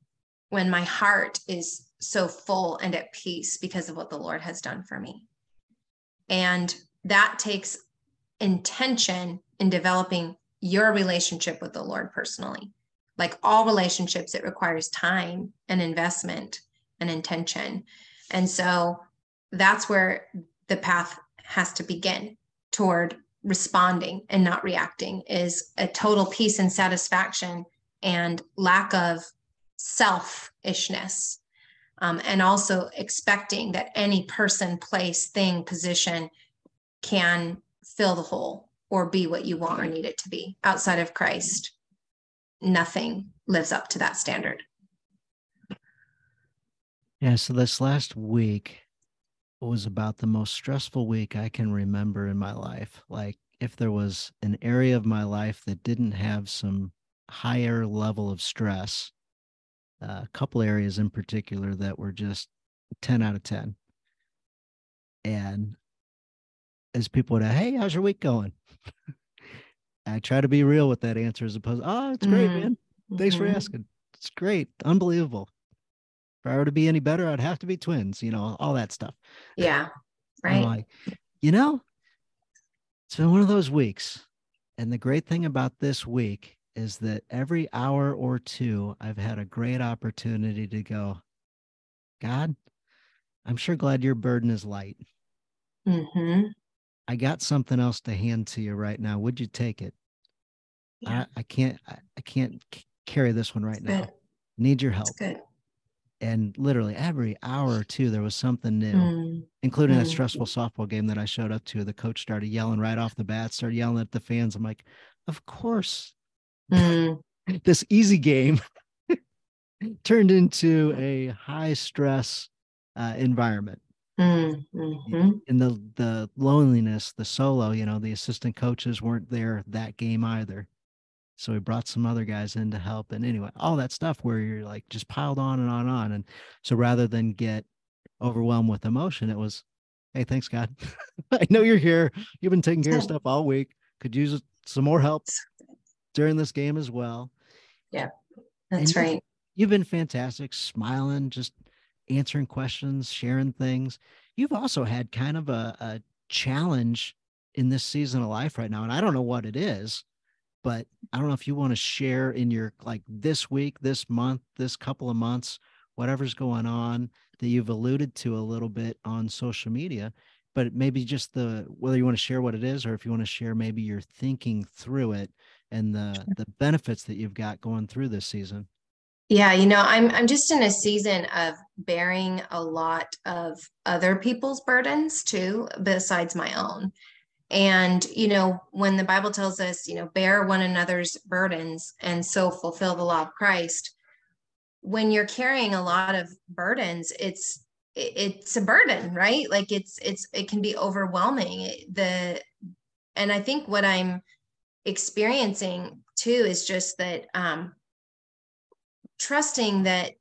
when my heart is so full and at peace because of what the Lord has done for me. And that takes intention in developing your relationship with the Lord personally. Like all relationships, it requires time and investment and intention. And so that's where the path has to begin toward responding and not reacting, is a total peace and satisfaction and lack of selfishness. And also expecting that any person, place, thing, position can fill the hole or be what you want or need it to be. Outside of Christ, nothing lives up to that standard. Yeah, so this last week was about the most stressful week I can remember in my life. Like, if there was an area of my life that didn't have some higher level of stress, a couple areas in particular that were just 10 out of 10. And as people would, hey, how's your week going? I try to be real with that answer as opposed to, oh, it's great, man. Thanks for asking. It's great. Unbelievable. If I were to be any better, I'd have to be twins, you know, all that stuff. Yeah. Right. I'm like, you know, it's been one of those weeks. And the great thing about this week is that every hour or two, I've had a great opportunity to go, God, I'm sure glad your burden is light. Mm-hmm. I got something else to hand to you right now. Would you take it? Yeah. I can't carry this one right now. Need your help. Good. And literally every hour or two, there was something new, including that stressful softball game that I showed up to. The coach started yelling right off the bat, started yelling at the fans. I'm like, of course. This easy game turned into a high stress environment. And the loneliness, the solo, you know, the assistant coaches weren't there that game either. So we brought some other guys in to help. And anyway, all that stuff where you're like just piled on and on and on. And so rather than get overwhelmed with emotion, it was, hey, thanks, God. I know you're here. You've been taking care of stuff all week. Could use some more help during this game as well. Yeah, that's right. You've been fantastic, smiling, just answering questions, sharing things. You've also had kind of a challenge in this season of life right now. And I don't know what it is, but I don't know if you want to share in your, like, this week, this month, this couple of months, whatever's going on that you've alluded to a little bit on social media, but maybe just whether you want to share what it is, or if you want to share maybe you're thinking through it and the benefits that you've got going through this season. Yeah, you know, I'm just in a season of bearing a lot of other people's burdens too, besides my own. And, you know, when the Bible tells us, you know, bear one another's burdens and so fulfill the law of Christ, when you're carrying a lot of burdens, it's a burden, right? Like it can be overwhelming. And I think what I'm experiencing too is just that trusting that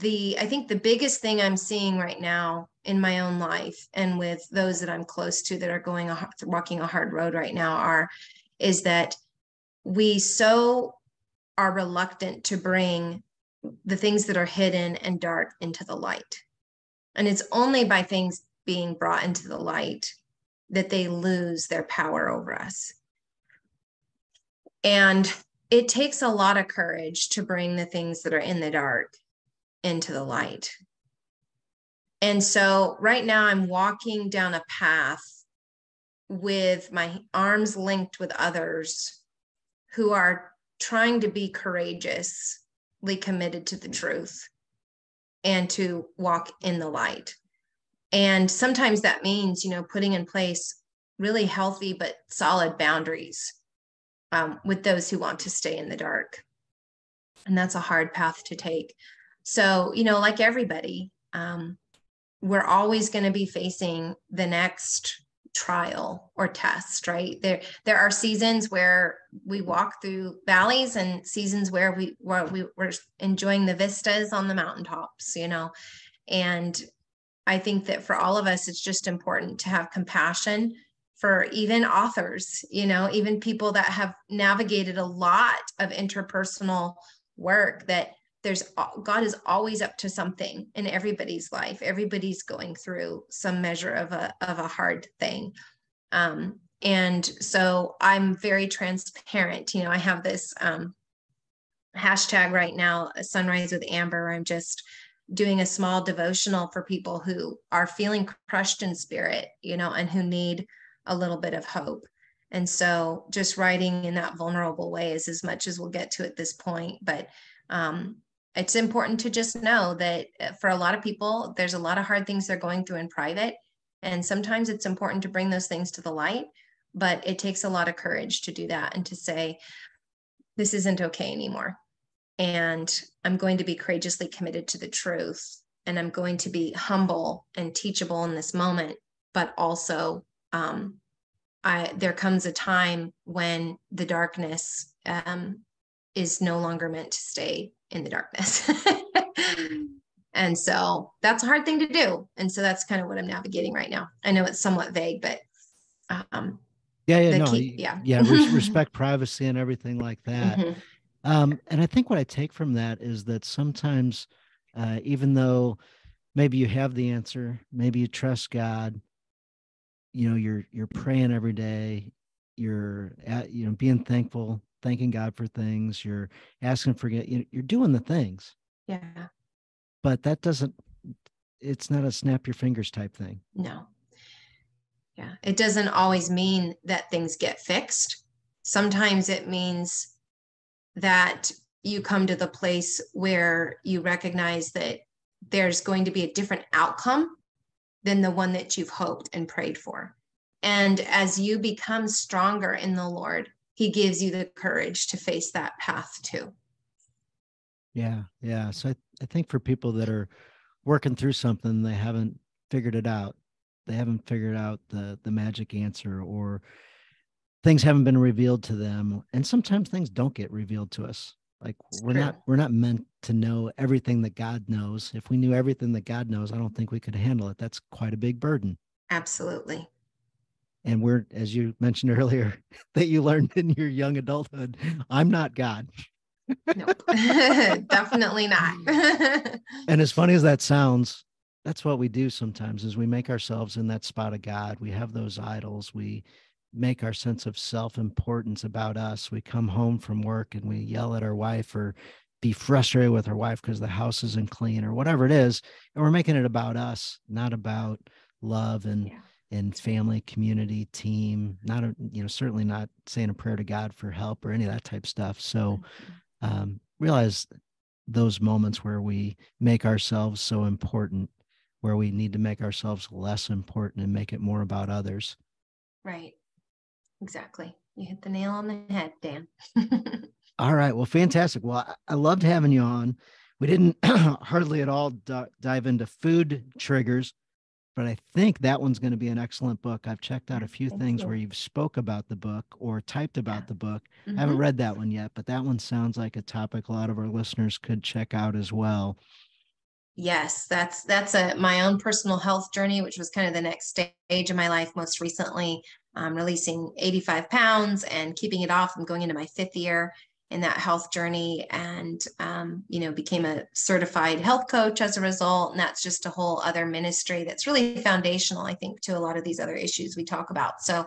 I think the biggest thing I'm seeing right now in my own life and with those that I'm close to that are walking a hard road right now is that we so are reluctant to bring the things that are hidden and dark into the light. And it's only by things being brought into the light that they lose their power over us. And it takes a lot of courage to bring the things that are in the dark into the light. And so right now I'm walking down a path with my arms linked with others who are trying to be courageously committed to the truth and to walk in the light. And sometimes that means, you know, putting in place really healthy but solid boundaries with those who want to stay in the dark. And that's a hard path to take. So, you know, like everybody, we're always going to be facing the next trial or test, right? There are seasons where we walk through valleys and seasons where we're enjoying the vistas on the mountaintops, you know? And I think that for all of us, it's just important to have compassion for even authors, you know, even people that have navigated a lot of interpersonal work, that God is always up to something in everybody's life. Everybody's going through some measure of a hard thing. And so I'm very transparent. You know, I have this hashtag right now, Sunrise with Amber, where I'm just doing a small devotional for people who are feeling crushed in spirit, you know, and who need a little bit of hope. And so just writing in that vulnerable way is as much as we'll get to at this point. But it's important to just know that for a lot of people, there's a lot of hard things they're going through in private. And sometimes it's important to bring those things to the light, but it takes a lot of courage to do that and to say, this isn't okay anymore. And I'm going to be courageously committed to the truth. And I'm going to be humble and teachable in this moment, but also there comes a time when the darkness is no longer meant to stay in the darkness. And so that's a hard thing to do. And so that's kind of what I'm navigating right now. I know it's somewhat vague, but respect privacy and everything like that. Mm-hmm. And I think what I take from that is that sometimes, even though maybe you have the answer, maybe you trust God, you know, you're praying every day, you're being thankful, thanking God for things, you're asking for, you're doing the things. Yeah. But that it's not a snap your fingers type thing. No. Yeah. It doesn't always mean that things get fixed. Sometimes it means that you come to the place where you recognize that there's going to be a different outcome than the one that you've hoped and prayed for. And as you become stronger in the Lord, He gives you the courage to face that path too. Yeah. Yeah. So I think for people that are working through something, they haven't figured it out. They haven't figured out the magic answer, or things haven't been revealed to them. And sometimes things don't get revealed to us. Like we're not meant to know everything that God knows. If we knew everything that God knows, I don't think we could handle it. That's quite a big burden. Absolutely. And we're, as you mentioned earlier, that you learned in your young adulthood, I'm not God. Nope. Definitely not. And as funny as that sounds, that's what we do sometimes, is we make ourselves in that spot of God. We have those idols. We make our sense of self-importance about us. We come home from work and we yell at our wife, or be frustrated with our wife because the house isn't clean or whatever it is. And we're making it about us, not about love and family, community, team, certainly not saying a prayer to God for help or any of that type of stuff. So realize those moments where we make ourselves so important, where we need to make ourselves less important and make it more about others. Right. Exactly. You hit the nail on the head, Dan. All right. Well, fantastic. Well, I loved having you on. We didn't hardly at all dive into food triggers, but I think that one's going to be an excellent book. I've checked out a few things where you've spoke about the book or typed about the book. Mm-hmm. I haven't read that one yet, but that one sounds like a topic a lot of our listeners could check out as well. Yes, that's my own personal health journey, which was kind of the next stage of my life. Most recently, releasing 85 pounds and keeping it off. I'm going into my 5th year in that health journey, and, became a certified health coach as a result. And that's just a whole other ministry that's really foundational, I think, to a lot of these other issues we talk about. So,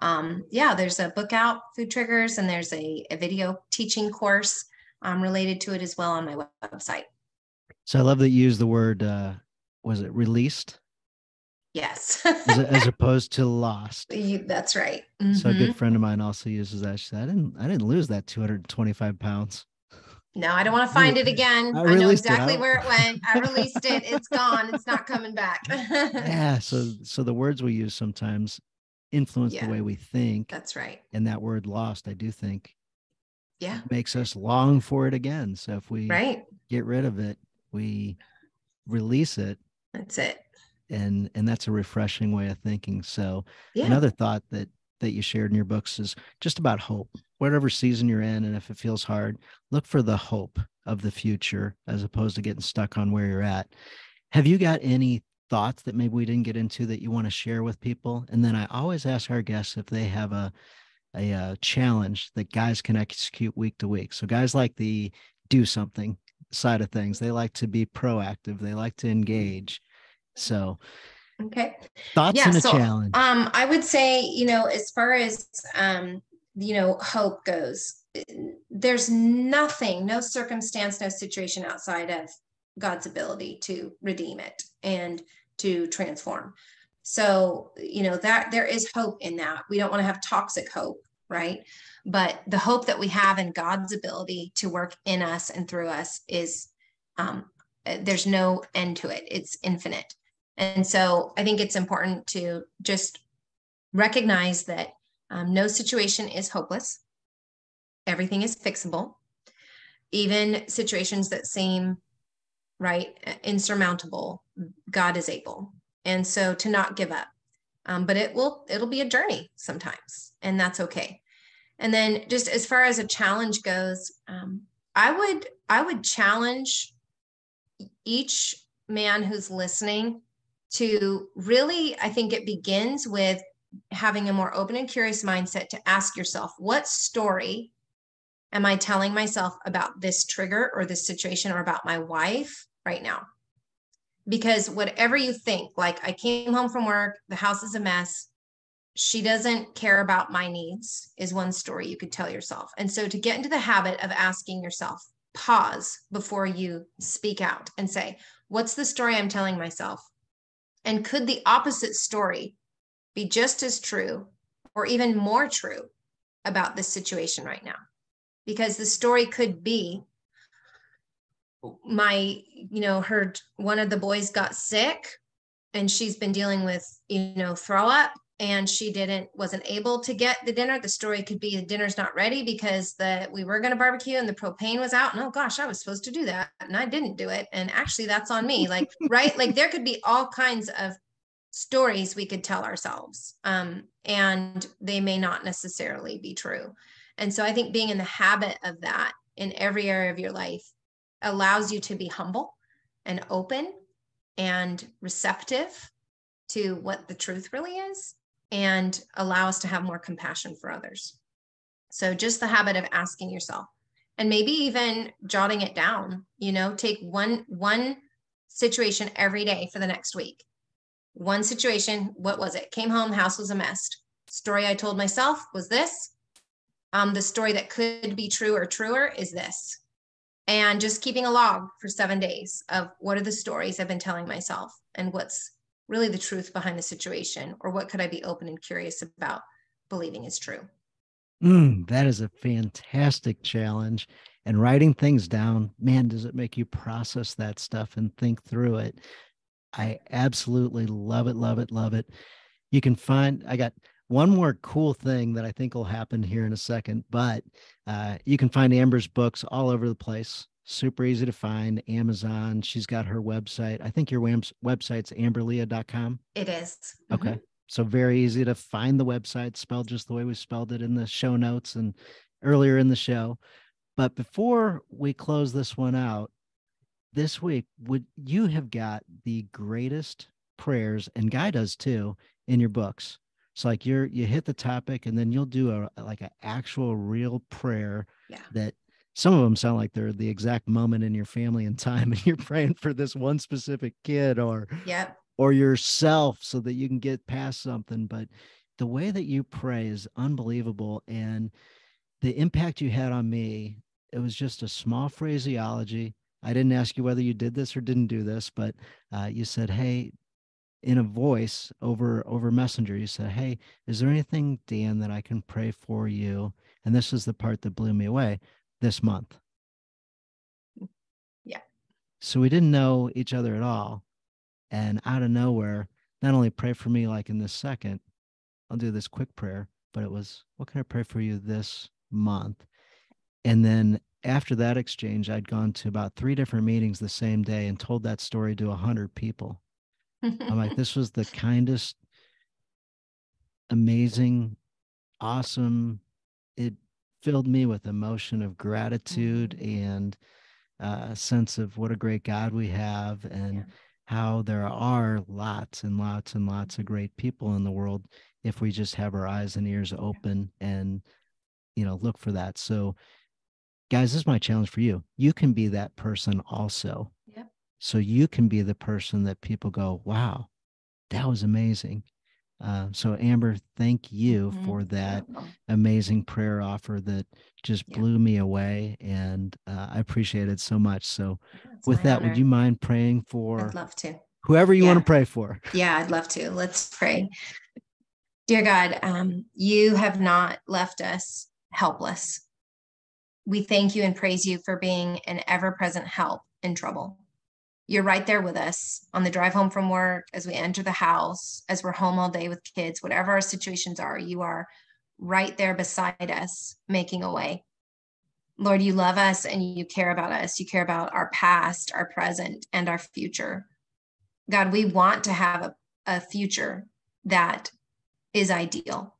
there's a book out, Food Triggers, and there's a video teaching course related to it as well on my website. So I love that you use the word, was it released? Yes. as opposed to lost. That's right. Mm-hmm. So a good friend of mine also uses that. She said, I didn't lose that 225 pounds. No, I don't want to find it again. I know exactly where it went. I released it. It's gone. It's not coming back. Yeah. So the words we use sometimes influence the way we think. That's right. And that word lost, I do think, makes us long for it again. So if we get rid of it, we release it. That's it. And that's a refreshing way of thinking. So another thought that you shared in your books is just about hope. Whatever season you're in, and if it feels hard, look for the hope of the future as opposed to getting stuck on where you're at. Have you got any thoughts that maybe we didn't get into that you want to share with people? And then I always ask our guests if they have a challenge that guys can execute week to week. So guys like the do something side of things. They like to be proactive. They like to engage. So, okay. Thoughts and a challenge. I would say, as far as, hope goes, there's nothing, no circumstance, no situation outside of God's ability to redeem it and to transform. So, you know, that there is hope in that. We don't want to have toxic hope, right? But the hope that we have in God's ability to work in us and through us is, there's no end to it. It's infinite. And so I think it's important to just recognize that no situation is hopeless. Everything is fixable. Even situations that seem insurmountable, God is able. And so to not give up, but it'll be a journey sometimes, and that's okay. And then just as far as a challenge goes, I would challenge each man who's listening to really, I think it begins with having a more open and curious mindset to ask yourself, what story am I telling myself about this trigger or this situation or about my wife right now? Because whatever you think, like, I came home from work, the house is a mess, she doesn't care about my needs, is one story you could tell yourself. And so to get into the habit of asking yourself, pause before you speak out and say, what's the story I'm telling myself? And could the opposite story be just as true or even more true about this situation right now? Because the story could be, one of the boys got sick and she's been dealing with, throw up, and she wasn't able to get the dinner. The story could be the dinner's not ready because we were going to barbecue and the propane was out. And oh gosh, I was supposed to do that and I didn't do it. And actually that's on me. Like, right. Like there could be all kinds of stories we could tell ourselves. And they may not necessarily be true. And so I think being in the habit of that in every area of your life allows you to be humble and open and receptive to what the truth really is, and allow us to have more compassion for others. So just the habit of asking yourself, and maybe even jotting it down, take one situation every day for the next week. One situation, what was it? Came home, house was a mess. Story I told myself was this. The story that could be true or truer is this. And just keeping a log for 7 days of what are the stories I've been telling myself and what's really the truth behind the situation, or what could I be open and curious about believing is true. That is a fantastic challenge. And writing things down, man, does it make you process that stuff and think through it. I absolutely love it, love it, love it. You can find, I got one more cool thing that I think will happen here in a second, but you can find Amber's books all over the place. Super easy to find. Amazon. She's got her website. I think your website's amberlia.com. It is. Okay. Mm-hmm. So very easy to find the website, spelled just the way we spelled it in the show notes and earlier in the show. But before we close this one out, this week, would you have got the greatest prayers, and Guy does too, in your books? It's like you hit the topic and then you'll do an actual real prayer. Yeah. That some of them sound like they're the exact moment in your family and time, and you're praying for this one specific kid or yourself so that you can get past something. But the way that you pray is unbelievable. And the impact you had on me, it was just a small phraseology. I didn't ask you whether you did this or didn't do this, but you said, hey, in a voice over Messenger, you said, hey, is there anything, Dan, that I can pray for you? And this is the part that blew me away this month. Yeah. So we didn't know each other at all. And out of nowhere, not only pray for me like in this second, I'll do this quick prayer, but it was, what can I pray for you this month? And then after that exchange, I'd gone to about 3 different meetings the same day and told that story to 100 people. I'm like, this was the kindest, amazing, awesome. It filled me with emotion of gratitude and a sense of what a great God we have, and how there are lots and lots and lots of great people in the world if we just have our eyes and ears open and, look for that. So guys, this is my challenge for you. You can be that person also. So you can be the person that people go, wow, that was amazing. So Amber, thank you for that amazing prayer offer that just blew me away, and I appreciate it so much. So with that, would you mind praying for whoever you want to pray for? Yeah, I'd love to. Let's pray. Dear God, you have not left us helpless. We thank you and praise you for being an ever-present help in trouble. You're right there with us on the drive home from work, as we enter the house, as we're home all day with kids, whatever our situations are, you are right there beside us, making a way. Lord, you love us and you care about us. You care about our past, our present, and our future. God, we want to have a future that is ideal.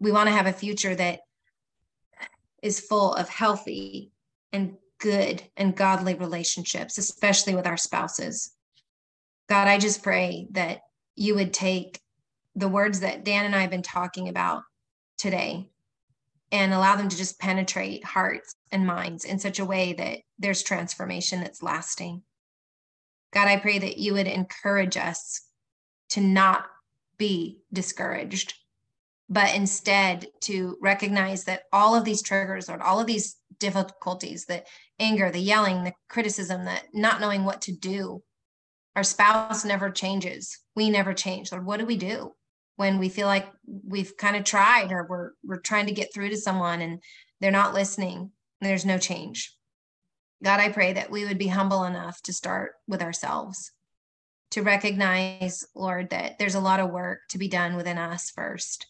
We want to have a future that is full of healthy and good and godly relationships, especially with our spouses. God, I just pray that you would take the words that Dan and I have been talking about today and allow them to just penetrate hearts and minds in such a way that there's transformation that's lasting. God, I pray that you would encourage us to not be discouraged, but instead to recognize that all of these triggers, or all of these difficulties, the anger, the yelling, the criticism, that not knowing what to do, our spouse never changes. We never change. Lord, what do we do when we feel like we've kind of tried, or we're trying to get through to someone and they're not listening? There's no change. God, I pray that we would be humble enough to start with ourselves, to recognize, Lord, that there's a lot of work to be done within us first.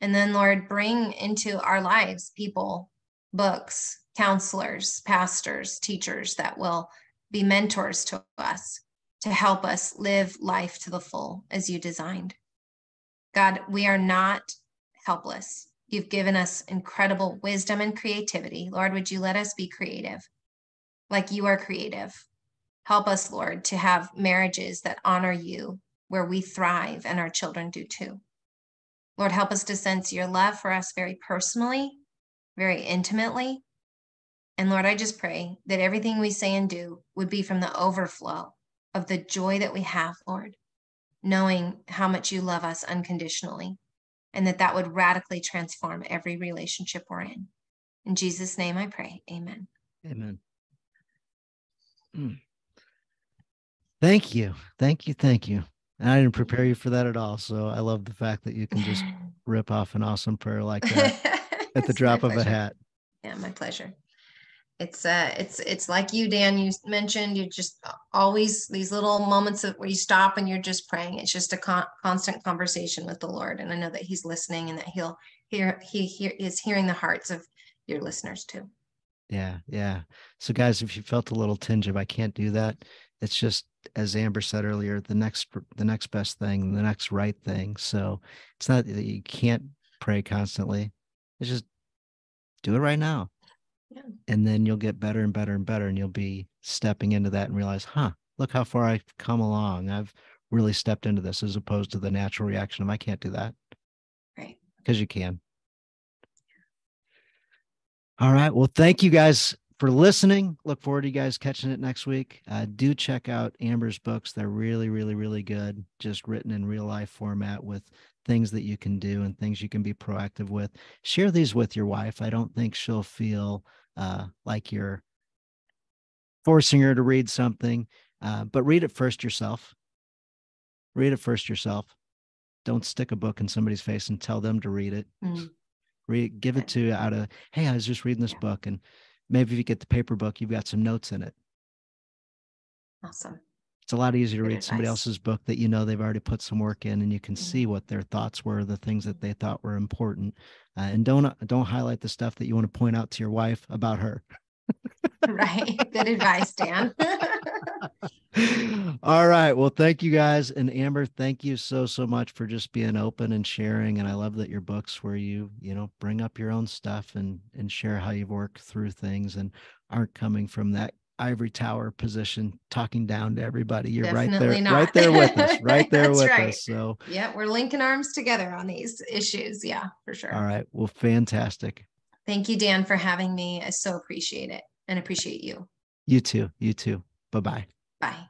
And then, Lord, bring into our lives people, books, counselors, pastors, teachers that will be mentors to us, to help us live life to the full as you designed. God, we are not helpless. You've given us incredible wisdom and creativity. Lord, would you let us be creative like you are creative? Help us, Lord, to have marriages that honor you, where we thrive and our children do too. Lord, help us to sense your love for us very personally, very intimately. And Lord, I just pray that everything we say and do would be from the overflow of the joy that we have, Lord, knowing how much you love us unconditionally, and that that would radically transform every relationship we're in. In Jesus' name I pray, amen. Amen. Thank you. Thank you. Thank you. And I didn't prepare you for that at all. So I love the fact that you can just rip off an awesome prayer like that at the drop of a hat. Yeah, my pleasure. It's like you, Dan, you mentioned, you just always these little moments of where you stop and you're just praying. It's just a constant conversation with the Lord. And I know that he's listening, and that he'll hear, he is hearing the hearts of your listeners too. Yeah. Yeah. So guys, if you felt a little tinge of, I can't do that, it's just, as Amber said earlier, the next best thing, the next right thing. So it's not that you can't pray constantly. It's just do it right now. Yeah. And then you'll get better and better and better. And you'll be stepping into that and realize, look how far I've come along. I've really stepped into this, as opposed to the natural reaction of, I can't do that. Right. Because you can. All right. Well, thank you guys for listening. Look forward to you guys catching it next week. Do check out Amber's books. They're really, really, really good, just written in real life format with things that you can do and things you can be proactive with. Share these with your wife. I don't think she'll feel like you're forcing her to read something, but read it first yourself. Read it first yourself. Don't stick a book in somebody's face and tell them to read it. Mm-hmm. Give it to out of, hey, I was just reading this book. And maybe if you get the paper book, you've got some notes in it. Awesome. It's a lot easier to read somebody else's book that you know they've already put some work in, and you can see what their thoughts were, the things that they thought were important. And don't highlight the stuff that you want to point out to your wife about her. Right. Good advice, Dan. All right. Well, thank you guys. And Amber, thank you so, so much for just being open and sharing. And I love that your books, where you bring up your own stuff and share how you've worked through things and aren't coming from that ivory tower position, talking down to everybody. You're right there with us. So yeah, we're linking arms together on these issues. Yeah, for sure. All right. Well, fantastic. Thank you, Dan, for having me. I so appreciate it, and appreciate you. You too. Bye-bye. Bye.